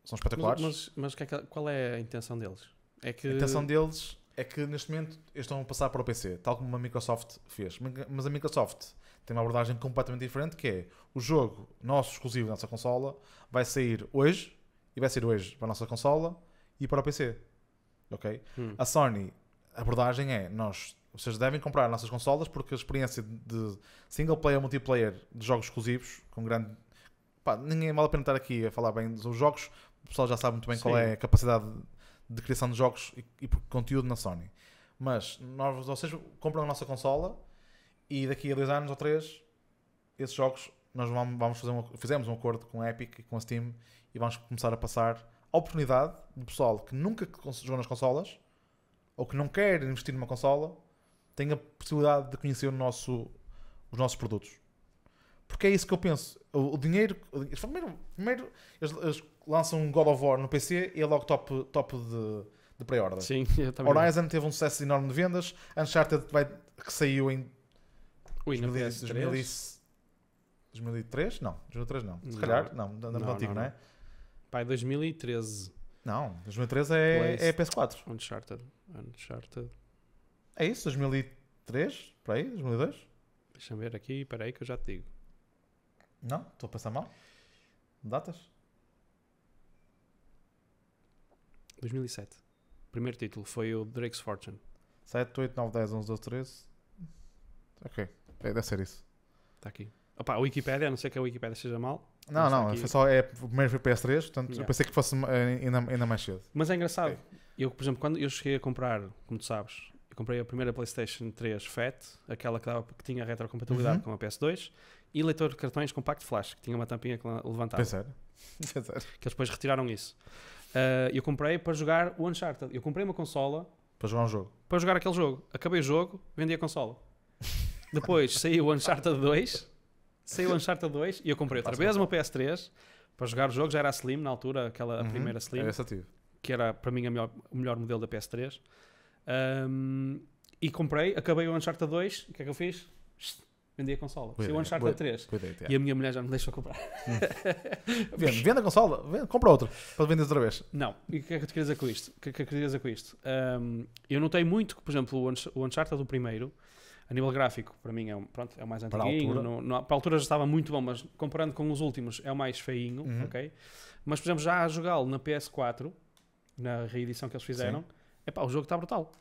são espetaculares. Mas, mas, mas que é que, qual é a intenção deles? É que... A intenção deles é que neste momento eles estão a passar para o P C, tal como a Microsoft fez. Mas a Microsoft tem uma abordagem completamente diferente, que é o jogo nosso exclusivo da nossa consola vai sair hoje, e vai sair hoje para a nossa consola e para o P C. Ok? Hum. A Sony, a abordagem é nós... Vocês devem comprar nossas consolas porque a experiência de single player ou multiplayer de jogos exclusivos, com grande... Pá, ninguém vale a pena estar aqui a falar bem dos jogos. O pessoal já sabe muito bem Sim. qual é a capacidade de criação de jogos e, e conteúdo na Sony. Mas nós, vocês compram a nossa consola e daqui a dois anos ou três, esses jogos, nós vamos, vamos fazer um, fizemos um acordo com a Epic e com a Steam e vamos começar a passar a oportunidade do pessoal que nunca jogou nas consolas ou que não quer investir numa consola tem a possibilidade de conhecer o nosso, os nossos produtos. Porque é isso que eu penso. O, o dinheiro... Eles, primeiro, primeiro eles, eles lançam um God of War no P C e é logo top, top de, de pré-order. Sim, eu também. Horizon teve um sucesso enorme de vendas. Uncharted, vai, que saiu em... Ui, dois mil e três? Não, dois mil e três não. Se não, calhar, não. Não, não, antigo, não, não é? Pai, dois mil e treze. Não, dois mil e treze é, é P S quatro. Uncharted. Uncharted... É isso? dois mil e três? Por aí? dois mil e dois? Deixa-me ver aqui, peraí que eu já te digo. Não? Estou a passar mal? Datas? dois mil e sete. Primeiro título foi o Drake's Fortune. sete, oito, nove, dez, onze, doze, treze. Ok. Deve ser isso. Está aqui. Opa, a Wikipedia, a não ser que a Wikipedia seja mal. Não, não. Foi só, é, o primeiro foi P S três, portanto yeah. eu pensei que fosse ainda, ainda mais cedo. Mas é engraçado. Okay. Eu, por exemplo, quando eu cheguei a comprar, como tu sabes... Comprei a primeira PlayStation três Fat, aquela que, dava, que tinha retrocompatibilidade uhum. com a P S dois, e leitor de cartões Compact Flash, que tinha uma tampinha que levantava. Pensar. Pensar. Que eles depois retiraram isso. Uh, eu comprei para jogar o Uncharted. Eu comprei uma consola... Para jogar um jogo. Para jogar aquele jogo. Acabei o jogo, vendi a consola. Depois saiu o Uncharted dois, saiu o Uncharted dois e eu comprei outra vez uma P S três para jogar o jogo. Já era a Slim na altura, aquela uhum. primeira Slim, que era para mim a melhor, o melhor modelo da P S três. Um, e comprei, acabei o Uncharted dois. O que é que eu fiz? Vendi a consola. Fui o Uncharted três. E a minha mulher já me deixou comprar. Vende, vende a consola, vende, compra outra para vender outra vez. Não, e o que é que eu te queria dizer com isto? Que, que eu, queria dizer com isto? Um, eu notei muito que, por exemplo, o Uncharted do primeiro, a nível gráfico, para mim é, um, pronto, é o mais antigo. Para a altura. No, no, para a altura já estava muito bom, mas comparando com os últimos, é o mais feinho. Uhum. Okay? Mas, por exemplo, já a jogá-lo na P S quatro, na reedição que eles fizeram. Sim. Epá, o jogo está brutal.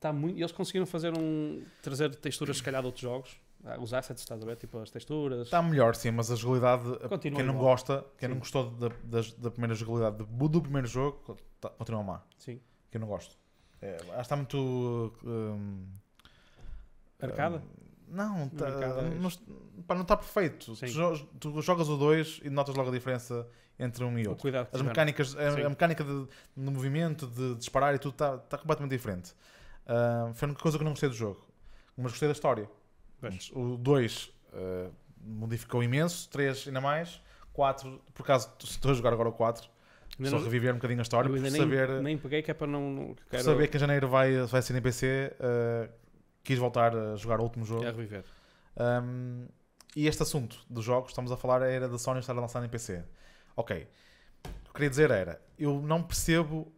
Tá muito... Eles conseguiram fazer um... trazer texturas, se calhar, de outros jogos. os assets, estás a ver? Tipo as texturas. Está melhor, sim, mas a jogabilidade, continua quem não igual. gosta, quem sim. não gostou da, da, da primeira jogabilidade do primeiro jogo, tá, continua a amar. Sim. Quem não gosta. É, acho que está muito. Hum, Arcada? Não, tá, não, pá, não está perfeito. Tu, tu jogas o dois e notas logo a diferença entre um e outro. Cuidado, as mecânicas, a, a mecânica de, de movimento, de disparar e tudo está tá completamente diferente. Uh, foi uma coisa que eu não gostei do jogo, mas gostei da história. Mas, o dois uh, modificou imenso, três ainda mais, quatro, por acaso estou a jogar agora o quatro. Só não, reviver um bocadinho a história, por nem, saber... Nem peguei, que é para não... não que quero... saber que em janeiro vai, vai ser em P C, uh, quis voltar a jogar o último jogo. É a reviver. Um, e este assunto dos jogos, estamos a falar, era da Sony estar a lançar em P C. Ok. O que eu queria dizer era, eu não percebo...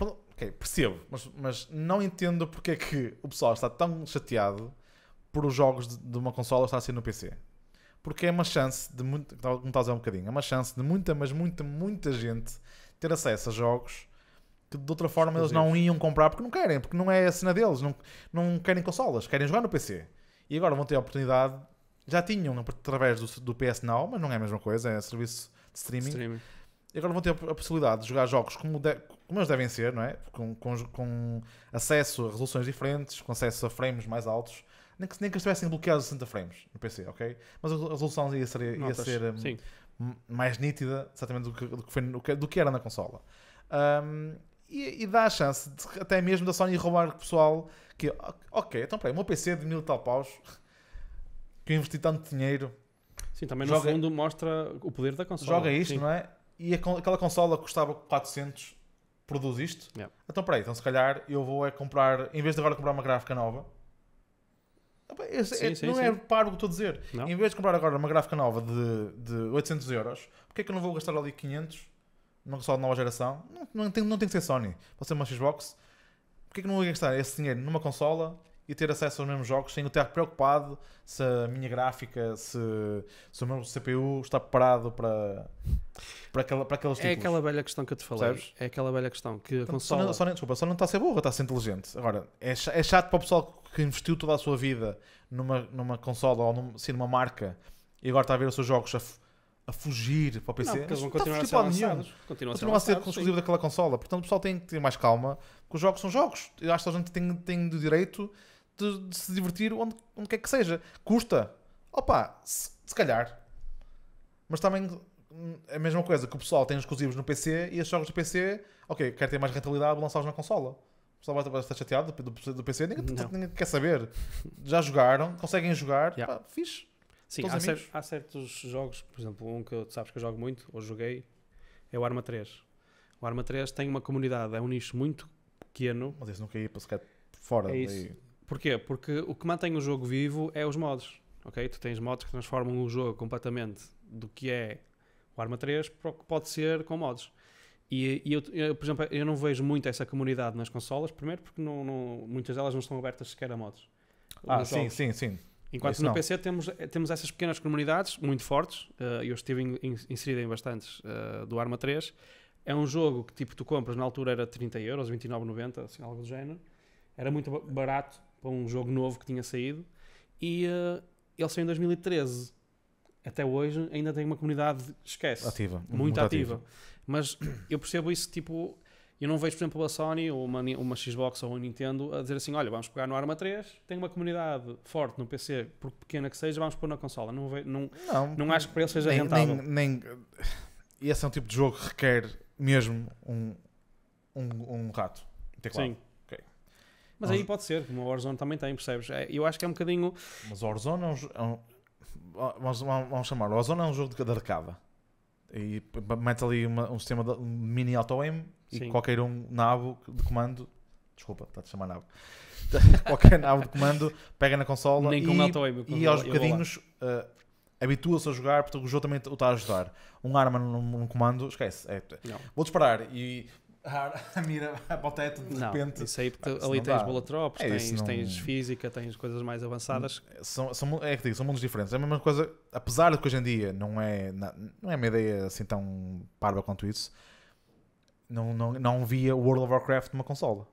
Ok, percebo, mas, mas não entendo porque é que o pessoal está tão chateado por os jogos de, de uma consola estar a ser no P C. Porque é uma chance de... Muito, como estás a dizer um bocadinho, é uma chance de muita, mas muita, muita gente... ter acesso a jogos que de outra forma eles não iam comprar porque não querem, porque não é a cena deles, não, não querem consolas, querem jogar no P C. E agora vão ter a oportunidade, já tinham através do, do P S Now, mas não é a mesma coisa, é serviço de streaming. streaming. E agora vão ter a possibilidade de jogar jogos como, de, como eles devem ser, não é? Com, com, com acesso a resoluções diferentes, com acesso a frames mais altos, nem que, nem que estivessem bloqueados a sessenta frames no P C, ok? Mas a resolução ia ser... Ia ser Sim. mais nítida, exatamente do que, do que, foi, do que, do que era na consola. Um, e, e dá a chance, de, até mesmo da Sony roubar o pessoal que, ok, então peraí, o meu P C de mil tal paus, que eu investi tanto dinheiro. Sim, também no joga, fundo mostra o poder da consola. Joga isto, sim. não é? E aquela consola que custava quatrocentos, produz isto. Yeah. Então peraí, então se calhar eu vou é comprar, em vez de agora comprar uma gráfica nova, É, sim, é, sim, não sim. é paro o que estou a dizer. Não. Em vez de comprar agora uma gráfica nova de, de oitocentos euros, porque é que eu não vou gastar ali quinhentos numa consola de nova geração? Não, não, tem, não tem que ser Sony, pode ser uma Xbox. Porque é que eu não vou gastar esse dinheiro numa consola e ter acesso aos mesmos jogos sem eu estar preocupado se a minha gráfica, se, se o meu C P U está preparado para, para, aquela, para aqueles títulos? É aquela velha questão que eu te falei. Sabes? É aquela velha questão que a então, consola... Só, só, desculpa, só não está a ser burra, está a ser inteligente. Agora, é, é chato para o pessoal que investiu toda a sua vida numa, numa consola ou num, sim, numa marca e agora está a ver os seus jogos a, a fugir para o P C. Não, porque eles vão continuar a, a ser lançados. Continuam a ser exclusivo daquela consola. Portanto, o pessoal tem que ter mais calma, porque os jogos são jogos. Eu acho que a gente tem, tem do direito... De, de se divertir onde, onde quer que seja. Custa? Opa, se, se calhar. Mas também é a mesma coisa que o pessoal tem exclusivos no P C e os jogos do P C, ok, quer ter mais rentabilidade, lançá-los na consola. O pessoal vai estar chateado do, do, do P C, ninguém, ninguém quer saber. Já jogaram, conseguem jogar, yeah. Pá, fixe. Sim, há, cer há certos jogos, por exemplo, um que tu sabes que eu jogo muito, ou joguei, é o Arma três. O Arma três tem uma comunidade, é um nicho muito pequeno. Mas isso nunca ia para sequer fora é daí. Isso. Porquê? Porque o que mantém o jogo vivo é os mods, ok? Tu tens mods que transformam o jogo completamente do que é o Arma três para o que pode ser com mods. E, e eu, eu, por exemplo, eu não vejo muito essa comunidade nas consolas, primeiro porque não, não, muitas delas não estão abertas sequer a mods. Ah, sim, sim, sim. Enquanto Isso no não. P C temos, temos essas pequenas comunidades muito fortes, uh, eu estive in, in, inserido em bastantes uh, do Arma três. É um jogo que tipo tu compras, na altura era trinta euros, vinte e nove noventa, assim, algo do género. Era muito barato para um jogo novo que tinha saído e uh, ele saiu em dois mil e treze. Até hoje ainda tem uma comunidade, esquece, ativa, muito, muito ativa. ativa. Mas eu percebo isso, tipo, eu não vejo, por exemplo, a Sony ou uma, uma Xbox ou um Nintendo a dizer assim, olha, vamos pegar no Arma três, tem uma comunidade forte no P C, por pequena que seja, vamos pôr na consola. Não, vejo, não, não, não acho que para ele seja nem, rentável. Nem, nem... Esse é um tipo de jogo que requer mesmo um, um, um rato. Teclado. Sim. Mas aí pode ser, como o Warzone também tem, percebes? Eu acho que é um bocadinho... Mas o Warzone é um... É um vamos, vamos chamar, o Warzone é um jogo de arcada. E mete ali uma, um sistema de um mini auto-aim e qualquer um nabo de comando... Desculpa, está-te a chamar nabo. Qualquer nabo de comando pega na consola. Nem com e, auto-aim, e aos bocadinhos uh, habitua-se a jogar porque o jogo também o está a ajudar. Um arma num, num comando, esquece. É, vou disparar e... A mira para o teto de não, repente. Isso aí, tu, ah, ali tens bola-tropos, é, tens, não... tens física, tens coisas mais avançadas. São, são, é que digo, são mundos diferentes. É a mesma coisa, apesar de que hoje em dia não é, não é uma ideia assim tão parva quanto isso, não, não, não via World of Warcraft numa consola.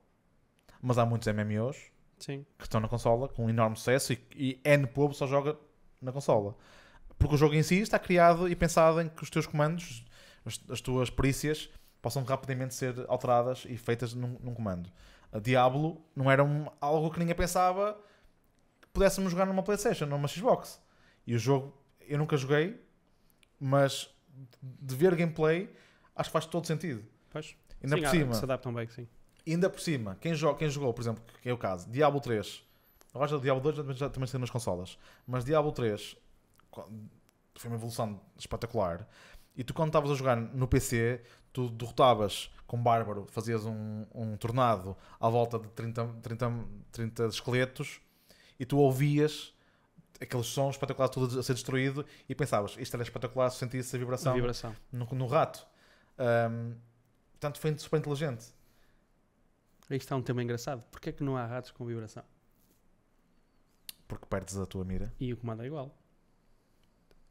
Mas há muitos M M Os Sim. Que estão na consola com um enorme sucesso e, e N povo só joga na consola. Porque o jogo em si está criado e pensado em que os teus comandos, as, as tuas perícias, possam rapidamente ser alteradas e feitas num, num comando. A Diablo não era um, algo que ninguém pensava que pudéssemos jogar numa PlayStation, numa Xbox. E o jogo, eu nunca joguei, mas de ver gameplay, acho que faz todo sentido. Pois. Ainda sim, por cima, se adaptam bem, sim. Ainda por cima, quem, joga, quem jogou, por exemplo, que é o caso, Diablo três. Agora o Diablo dois já, já também saiu nas consolas. Mas Diablo três foi uma evolução espetacular. E tu, quando estavas a jogar no P C, tu derrotavas com Bárbaro, fazias um, um tornado à volta de trinta, trinta, trinta esqueletos e tu ouvias aqueles sons espetaculares, tudo a ser destruído, e pensavas, isto era espetacular, sentias a vibração, vibração. No, no rato. Um, portanto, foi super inteligente. Aí está um tema engraçado. Porquê é que não há ratos com vibração? Porque perdes a tua mira. E o comando é igual.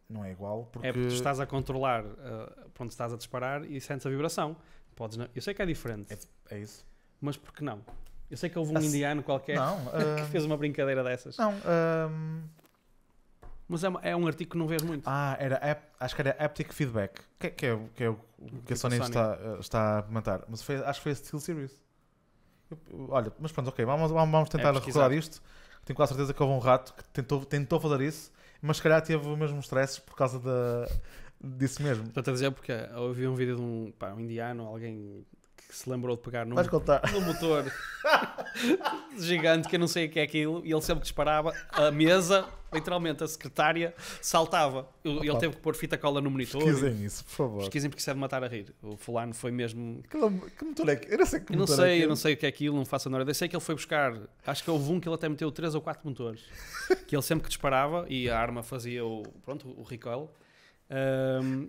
Não é igual porque... É porque tu estás a controlar uh, pronto, estás a disparar e sentes a vibração. Podes não... Eu sei que é diferente. É, é isso. Mas por que não? Eu sei que houve um As... indiano qualquer não, uh... que fez uma brincadeira dessas. Não. Uh... Mas é, é um artigo que não vês muito. Ah, era ap... acho que era Haptic Feedback. Que, que, é, que é o que a Sony está, está a comentar. Mas foi, acho que foi a Steel Series. Eu, olha, mas pronto, ok. Vamos, vamos tentar é recordar isto. Tenho quase certeza que houve um rato que tentou, tentou fazer isso. Mas se calhar teve o mesmo stress por causa da... disso mesmo. Estou-te a dizer porque eu vi um vídeo de um, pá, um indiano, alguém que se lembrou de pegar num, num motor gigante que eu não sei o que é aquilo, e ele sempre disparava a mesa, literalmente a secretária saltava. Opa. Ele teve que pôr fita cola no monitor. Pesquisem isso, por favor. Pesquisem porque isso é de matar a rir. O fulano foi mesmo... Que, que motor é que... Eu não sei, que eu, não sei é eu não sei o que é aquilo, não faço a hora. Eu sei que ele foi buscar, acho que houve um que ele até meteu três ou quatro motores. Que ele sempre que disparava e a arma fazia o, pronto, o recoil. Um,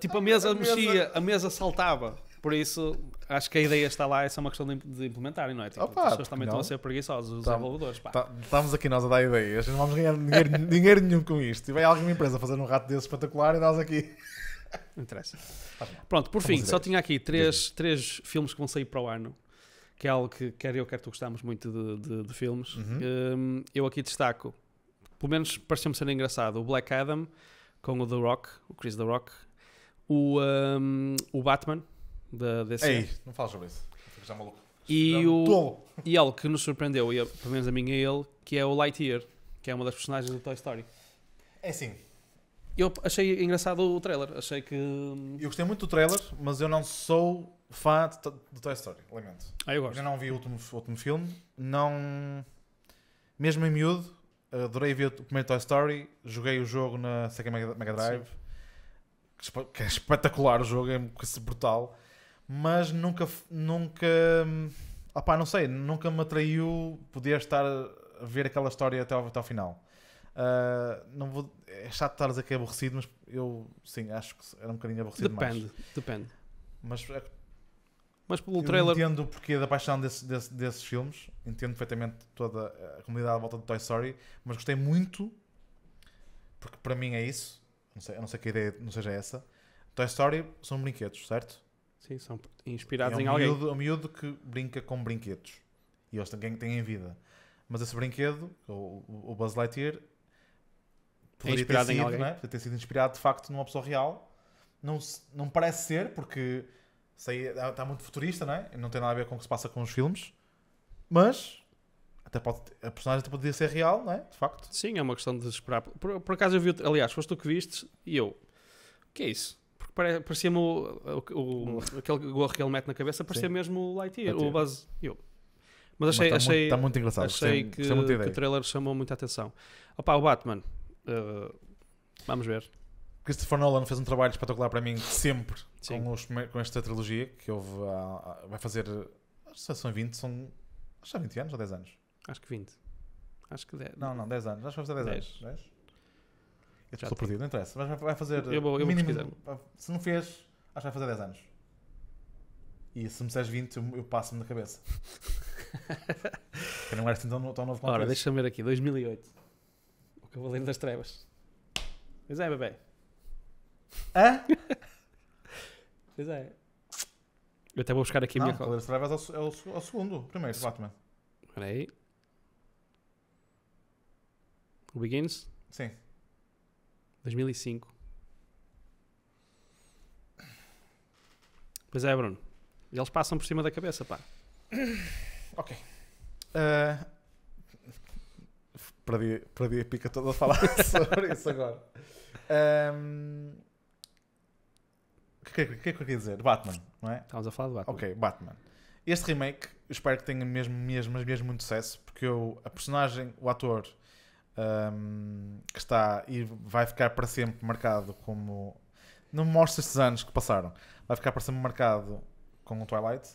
tipo a mesa, a mesa mexia, a mesa saltava. Por isso, acho que a ideia está lá, é só uma questão de implementarem, não é? Tipo, opa, as pessoas também não. Estão a ser preguiçosas, os Tam, desenvolvedores. Pá. Tá, estamos aqui nós a dar ideias, não vamos ganhar dinheiro, dinheiro nenhum com isto. E vai alguma empresa fazer um rato desse espetacular e nós aqui... Não interessa. Pronto, por fim, só tinha aqui três, três filmes que vão sair para o ano, que é algo que quer eu, quer tu gostamos muito de, de, de filmes. Uhum. Um, eu aqui destaco, pelo menos pareceu-me ser engraçado, o Black Adam com o The Rock, o Chris The Rock, o, um, o Batman, da D C. Ei, não falo sobre isso. Fico já maluco. E, o, e algo que nos surpreendeu, e eu, pelo menos a mim e a ele, que é o Lightyear, que é uma das personagens do Toy Story. É sim. Eu achei engraçado o trailer. Achei que... Eu gostei muito do trailer, mas eu não sou fã de, de Toy Story, lamento. Ah, eu gosto. Eu não vi o último, último filme, não... Mesmo em miúdo, adorei ver o primeiro Toy Story, joguei o jogo na Sega Mega Drive, sim. Que é espetacular o jogo, é brutal. Mas nunca, nunca, opá, não sei, nunca me atraiu poder estar a ver aquela história até ao, até ao final. Uh, não vou, é chato estar a dizer que é aborrecido, mas eu, sim, acho que era um bocadinho aborrecido. Depende, mais. Depende. Mas, mas pelo eu trailer... entendo o porquê da paixão desse, desse, desses filmes, entendo perfeitamente toda a comunidade à volta de Toy Story, mas gostei muito, porque para mim é isso, não sei, a não ser que a ideia não seja essa. Toy Story são brinquedos, certo? Sim, são inspirados é um em alguém. É um miúdo que brinca com brinquedos. E eles têm, têm em vida. Mas esse brinquedo, o, o Buzz Lightyear, poderia, é inspirado ter sido, em alguém. Né? Poderia ter sido inspirado, de facto, numa pessoa real. Não, não parece ser, porque sei, está muito futurista, não é? Não tem nada a ver com o que se passa com os filmes. Mas até pode, a personagem até poderia ser real, não é? De facto. Sim, é uma questão de esperar. Por, por acaso, eu vi... Aliás, foste tu que viste e eu... O que é isso? Parecia-me o, o, o, aquele gorro que ele mete na cabeça, parecia sim. Mesmo o Lightyear, o Buzz. Eu. Mas achei, Mas está achei, muito, está muito engraçado. Achei que, que, que o trailer chamou muita atenção. Opa, o Batman, uh, vamos ver. Christopher Nolan fez um trabalho espetacular para mim sempre com, os, com esta trilogia que houve há, há, vai fazer, acho que são vinte, são acho que vinte anos ou dez anos? Acho que vinte. Acho que dez. Não, não, dez anos. Acho que vai fazer dez, dez. anos. dez? Eu estou perdido, não interessa, mas vai fazer eu vou, eu mínimo, se não fez, acho que vai fazer dez anos. E se me disseres vinte, eu, eu passo-me na cabeça. Eu não era assim tão, tão novo quanto. Ora, deixa-me ver aqui, dois mil e oito. O Cavaleiro das Trevas. Pois é, bebê. Hã? Pois é. Eu até vou buscar aqui não, a minha cola. O Cavaleiro das Trevas é o, é o, é o segundo, primeiro, o Batman. Espera aí. O Begins? Sim. dois mil e cinco. Pois é, Bruno. Eles passam por cima da cabeça, pá. Ok. Uh, perdi, perdi a pica toda a falar sobre isso agora. Um, o que, que, que é que eu queria dizer? Batman, não é? Estávamos a falar de Batman. Ok, Batman. Este remake, eu espero que tenha mesmo, mesmo, mesmo muito sucesso, porque eu, a personagem, o ator, um, que está e vai ficar para sempre marcado como... Não mostra estes anos que passaram. Vai ficar para sempre marcado com o Twilight.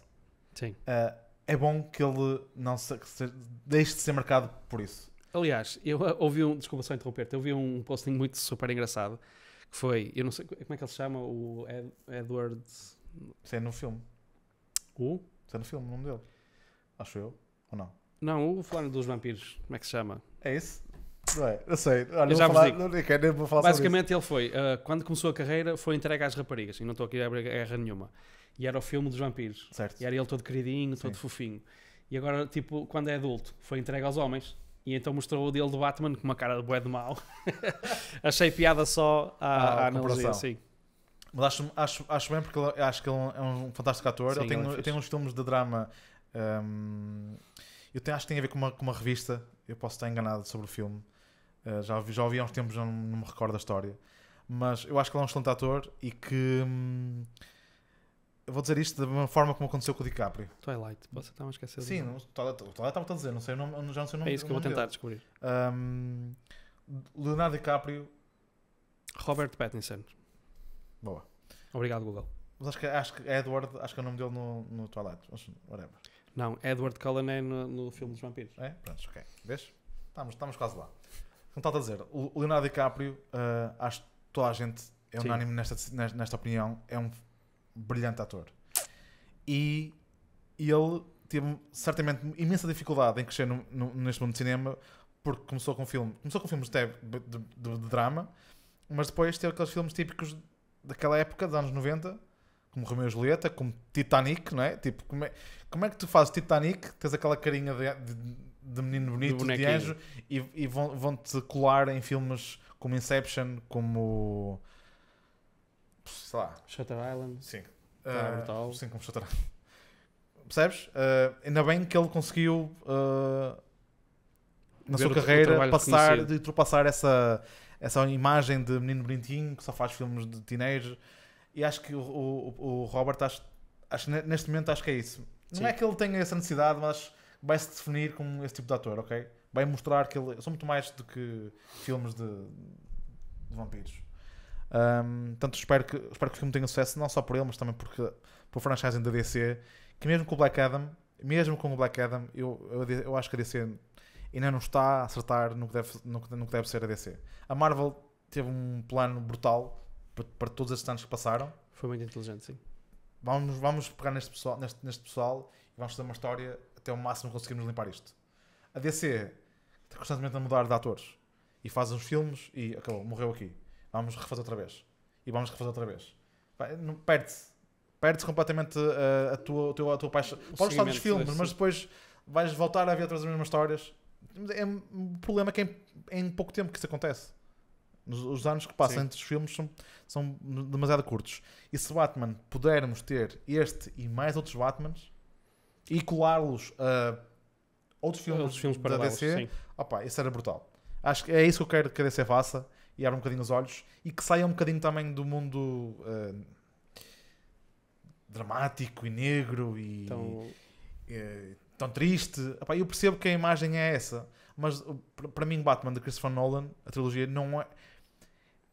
Sim. Uh, é bom que ele não se, que se, deixe de ser marcado por isso. Aliás, eu ouvi um... Desculpa só interromper-te. Eu ouvi um posting muito super engraçado, que foi... Eu não sei... Como é que ele se chama? O Ed, Edward... Isso é no filme. O... Está no filme, o nome dele. Acho eu. Ou não? Não, o fulano dos vampiros. Como é que se chama? É esse? Não é? Eu sei. Olha, eu já vou falar, não, nem quero, nem vou falar basicamente sobre isso. Ele foi... Uh, quando começou a carreira, foi entregue às raparigas. E não estou aqui a abrir guerra nenhuma. E era o filme dos vampiros. Certo. E era ele todo queridinho, todo Sim. fofinho. E agora, tipo, quando é adulto, foi entregue aos homens. E então mostrou o dele do Batman com uma cara de bué de mal. Achei piada só à, à analogia. Sim. Mas acho, acho, acho bem, porque ele, acho que ele é um fantástico ator. Sim, eu, tenho, eu tenho uns filmes de drama. Hum, eu tenho, acho que tem a ver com uma, com uma revista. Eu posso estar enganado sobre o filme. Uh, já, já ouvi há uns tempos, já não, não me recordo da história. Mas eu acho que ele é um excelente ator e que... Hum, eu vou dizer isto da mesma forma como aconteceu com o DiCaprio. Twilight, você está a esquecer. Sim, o Twilight estava a dizer, não sei, não, já não sei o nome. É isso que eu vou tentar dele. descobrir. Um, Leonardo DiCaprio. Robert Pattinson. Boa. Obrigado, Google. Mas acho que, acho que Edward, acho que é o nome dele no, no Twilight. Whatever. Não, Edward Cullen é no, no filme dos vampiros. É? Pronto, ok. Vês? Estamos, estamos quase lá. Como estava a dizer, o Leonardo DiCaprio, uh, acho que toda a gente é unânime nesta, nesta, nesta opinião, é um brilhante ator. E ele teve certamente imensa dificuldade em crescer no, no, neste mundo de cinema, porque começou com filme, começou com filmes de, de, de, de drama, mas depois teve aqueles filmes típicos daquela época, dos anos noventa, como Romeu e Julieta, como Titanic, não é? Tipo, como é, como é que tu fazes Titanic, tens aquela carinha de, de, de menino bonito, de anjo, e, e vão, vão-te colar em filmes como Inception, como... sei lá... Shutter Island. Sim. Uh, sim, como Shutter Island. Percebes? Uh, ainda bem que ele conseguiu, uh, na Ver sua carreira, passar, de ultrapassar essa... essa imagem de menino bonitinho que só faz filmes de teenager. E acho que o, o, o Robert, acho, acho, neste momento, acho que é isso. Não Sim. é que ele tenha essa necessidade, mas vai-se definir como esse tipo de ator, ok? Vai mostrar que ele... são muito mais do que filmes de, de vampiros. Um, portanto, espero que, espero que o filme tenha sucesso, não só por ele, mas também porque, por franchising da D C, que mesmo com o Black Adam, mesmo com o Black Adam, eu, eu, eu acho que a D C... ainda não está a acertar no que deve, no que, no que deve ser a D C. A Marvel teve um plano brutal para, para todos estes anos que passaram. Foi muito inteligente, sim. Vamos, vamos pegar neste pessoal, neste, neste pessoal e vamos fazer uma história até o máximo que conseguirmos limpar isto. A D C está constantemente a mudar de atores. E faz uns filmes e acabou, morreu aqui. Vamos refazer outra vez. E vamos refazer outra vez. Perde-se. Perde-se completamente a, a, tua, a, tua, a tua paixão. Podes falar dos filmes, mas depois vais voltar a ver outras mesmas histórias. É um problema que é em pouco tempo que isso acontece. Os, os anos que passam Sim. entre os filmes são, são demasiado curtos. E se Batman pudermos ter este e mais outros Batmans e colá-los a outros filmes, outros filmes da D C, opa, isso era brutal. Acho que é isso que eu quero que a D C faça, e abra um bocadinho os olhos e que saia um bocadinho também do mundo uh, dramático e negro e... Então... e tão triste. Epá, eu percebo que a imagem é essa, mas para mim Batman de Christopher Nolan, a trilogia, não é...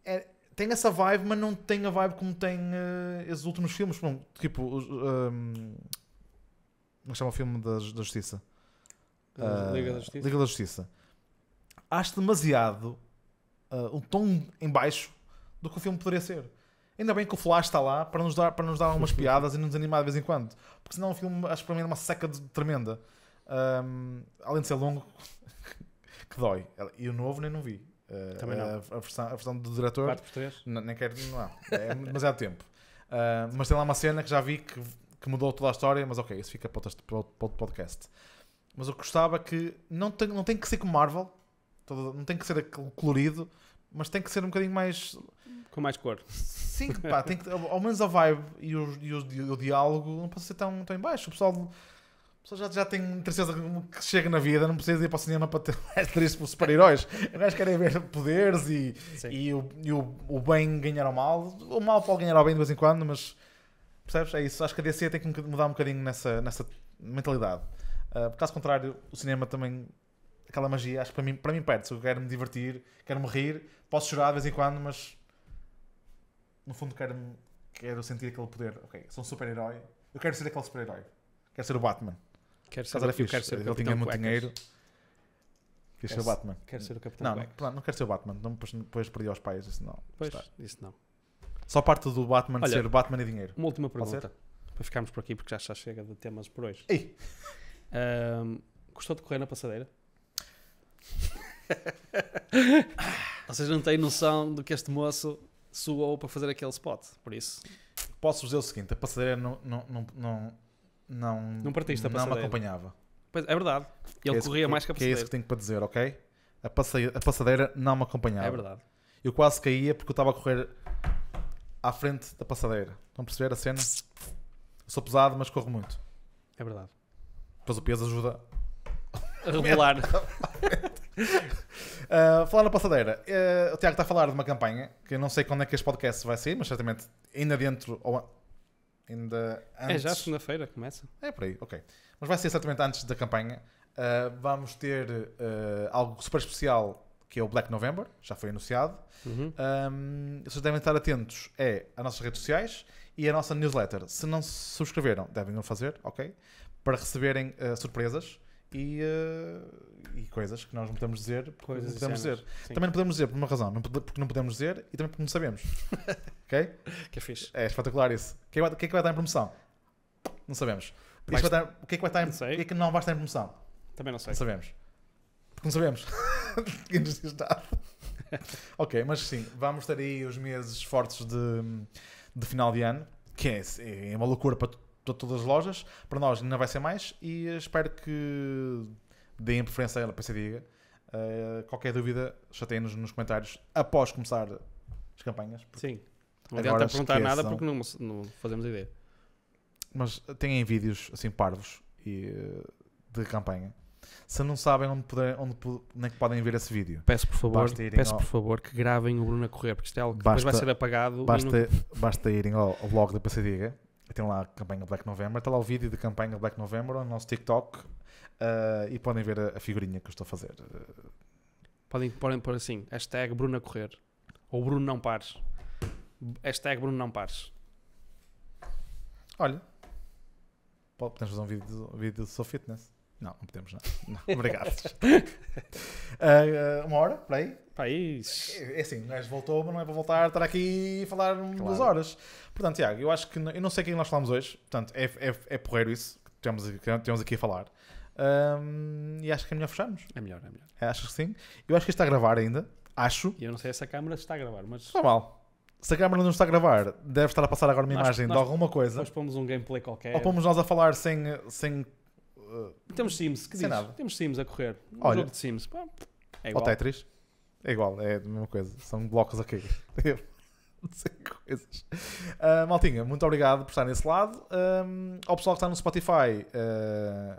é tem essa vibe, mas não tem a vibe como tem uh, esses últimos filmes. Bom, tipo, uh, um, como chama o filme da, da Justiça? Uh, Liga da Justiça. Liga da Justiça. Acho demasiado uh, um tom em baixo do que o filme poderia ser. Ainda bem que o Flash está lá para nos dar, para nos dar umas piadas e nos animar de vez em quando. Porque senão o filme, acho que para mim, é uma seca de, tremenda. Um, além de ser longo, que dói. E o novo nem não vi. Uh, Também não. A, a, versão, a versão do diretor... quatro por três? Nem quero... Não, é demasiado tempo. Uh, mas tem lá uma cena que já vi que, que mudou toda a história, mas ok, isso fica para outro podcast. Mas eu gostava que... Não tem, não tem que ser como Marvel, Todo, não tem que ser colorido, mas tem que ser um bocadinho mais... Com mais cor. Sim, pá, tem que, ao menos a vibe e o, e o, e o diálogo não pode ser tão, tão em baixo. O pessoal, o pessoal já, já tem tristeza que chega na vida, não precisa ir para o cinema para ter mais triste por super-heróis. Eles querem ver poderes e, e, o, e o, o bem ganhar ao mal. O mal pode ganhar ao bem de vez em quando, mas percebes? É isso. Acho que a D C tem que mudar um bocadinho nessa, nessa mentalidade. Uh, por caso contrário, o cinema também... Aquela magia, acho que para mim, para mim perde-se. Eu quero me divertir, quero me rir, posso chorar de vez em quando, mas no fundo quero, quero sentir aquele poder. Ok, sou um super-herói, eu quero ser aquele super-herói, quero ser o Batman. Quero ser, eu quero ser, ser o Capitão. Ele tinha muito dinheiro, quero ser o Batman. Quero ser o Capitão. Não, não, não quero ser o Batman, não, depois, depois perdi aos pais, isso não. Pois, isso não. Só parte do Batman. Olha, ser Batman e dinheiro. Uma última pergunta, para ficarmos por aqui, porque já, já chega de temas por hoje. Ei. Um, gostou de correr na passadeira? Vocês não têm noção do que este moço suou para fazer aquele spot. Por isso, posso dizer o seguinte: a passadeira não, não, não, não, não, não, partiste a passadeira. Não me acompanhava. Pois, é verdade, ele corria que, mais que a passadeira. Que é isso que tenho para dizer, ok? A passadeira, a passadeira não me acompanhava. É verdade. Eu quase caía porque eu estava a correr à frente da passadeira. Estão a perceber a cena? Eu sou pesado, mas corro muito. É verdade. Depois o peso ajuda a regular. uh, falar na passadeira, uh, o Tiago está a falar de uma campanha que eu não sei quando é que este podcast vai sair, mas certamente ainda dentro ou an... ainda antes. É já segunda-feira começa. É por aí, ok. Mas vai ser certamente antes da campanha. Uh, vamos ter uh, algo super especial que é o Black November, já foi anunciado. Uhum. Um, vocês devem estar atentos é às nossas redes sociais e à nossa newsletter. Se não se subscreveram, devem o fazer, ok? Para receberem uh, surpresas. E, uh, e coisas que nós não podemos dizer, coisas não podemos dizer. Também não podemos dizer por uma razão, não pode, porque não podemos dizer e também porque não sabemos. Ok? Que é fixe. É espetacular isso. O que é que vai estar em promoção? Não sabemos. Vai estar... O que é que vai estar em promoção? O que é que não vai estar em promoção? Também não sei. Não sabemos. Porque não sabemos. Ninguém nos diz nada. Ok, mas sim, vamos ter aí os meses fortes de, de final de ano, que é, é uma loucura para todas as lojas. Para nós ainda vai ser mais e espero que deem preferência a ela, PCDIGA. Uh, qualquer dúvida, chateiem-nos nos comentários após começar as campanhas. Sim, não adianta perguntar nada porque não, não fazemos ideia. Mas têm vídeos assim parvos e, de campanha. Se não sabem onde, poder, onde nem que podem ver esse vídeo, peço por favor, peço ao... por favor que gravem o Bruno a correr, porque isto é algo que basta, depois vai ser apagado. Basta, e não... basta irem ao, ao blog da PCDIGA. Tem lá a campanha Black November, está lá o vídeo de campanha Black November no nosso TikTok, uh, e podem ver a, a figurinha que eu estou a fazer. Uh... Podem, podem pôr assim, hashtag Bruno a correr, ou Bruno não pares, hashtag Bruno não pares. Olha, podemos fazer um vídeo, um vídeo de só fitness? Não, não podemos não, não. Obrigado. uh, uma hora, para aí? Para aí. É, é assim, o gajo voltou, mas não é para voltar, estar aqui e falar claro. Duas horas. Portanto, Tiago, eu acho que, eu não sei quem nós falamos hoje, portanto, é, é, é porreiro isso que temos, que temos aqui a falar. Um, e acho que é melhor fecharmos. É melhor, é melhor. É, acho que sim. Eu acho que isto está a gravar ainda, acho. E eu não sei se a câmara está a gravar, mas... Está mal. Se a câmera não está a gravar, deve estar a passar agora uma nós, imagem nós, de alguma coisa. Nós pomos um gameplay qualquer. Ou pomos nós a falar sem... sem Uh, temos Sims, que diz? Nada. Temos Sims a correr. Um Olha, jogo de Sims. Pá, é igual. Ou Tetris. É igual, é a mesma coisa. São blocos a cair. Coisas. Uh, Maltinha, muito obrigado por estar nesse lado. Um, ao pessoal que está no Spotify, uh,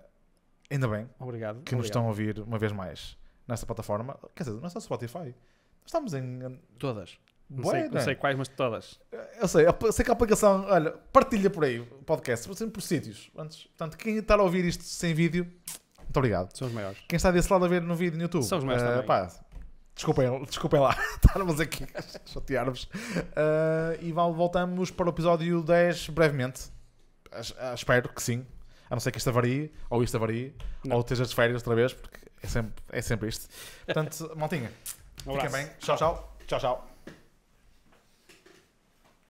ainda bem obrigado, que obrigado. Nos estão a ouvir uma vez mais nesta plataforma. Quer dizer, não é só Spotify. Estamos em... Todas. Não, Boa, sei, não, não é? sei quais, mas todas. Eu sei, eu sei que a aplicação, olha, partilha por aí o podcast, por sítios. Portanto, quem está a ouvir isto sem vídeo, muito obrigado. São os maiores. Quem está desse lado a ver no vídeo no YouTube, são os maiores uh, também. Pá, desculpem, desculpem lá, estarmos aqui a chatear-vos. Uh, e voltamos para o episódio dez brevemente. Uh, espero que sim. A não ser que isto avarie, ou isto avarie, não. ou esteja de férias outra vez, porque é sempre, é sempre isto. Portanto, maltinha, um fiquem bem. Tchau, tchau. Tchau, tchau.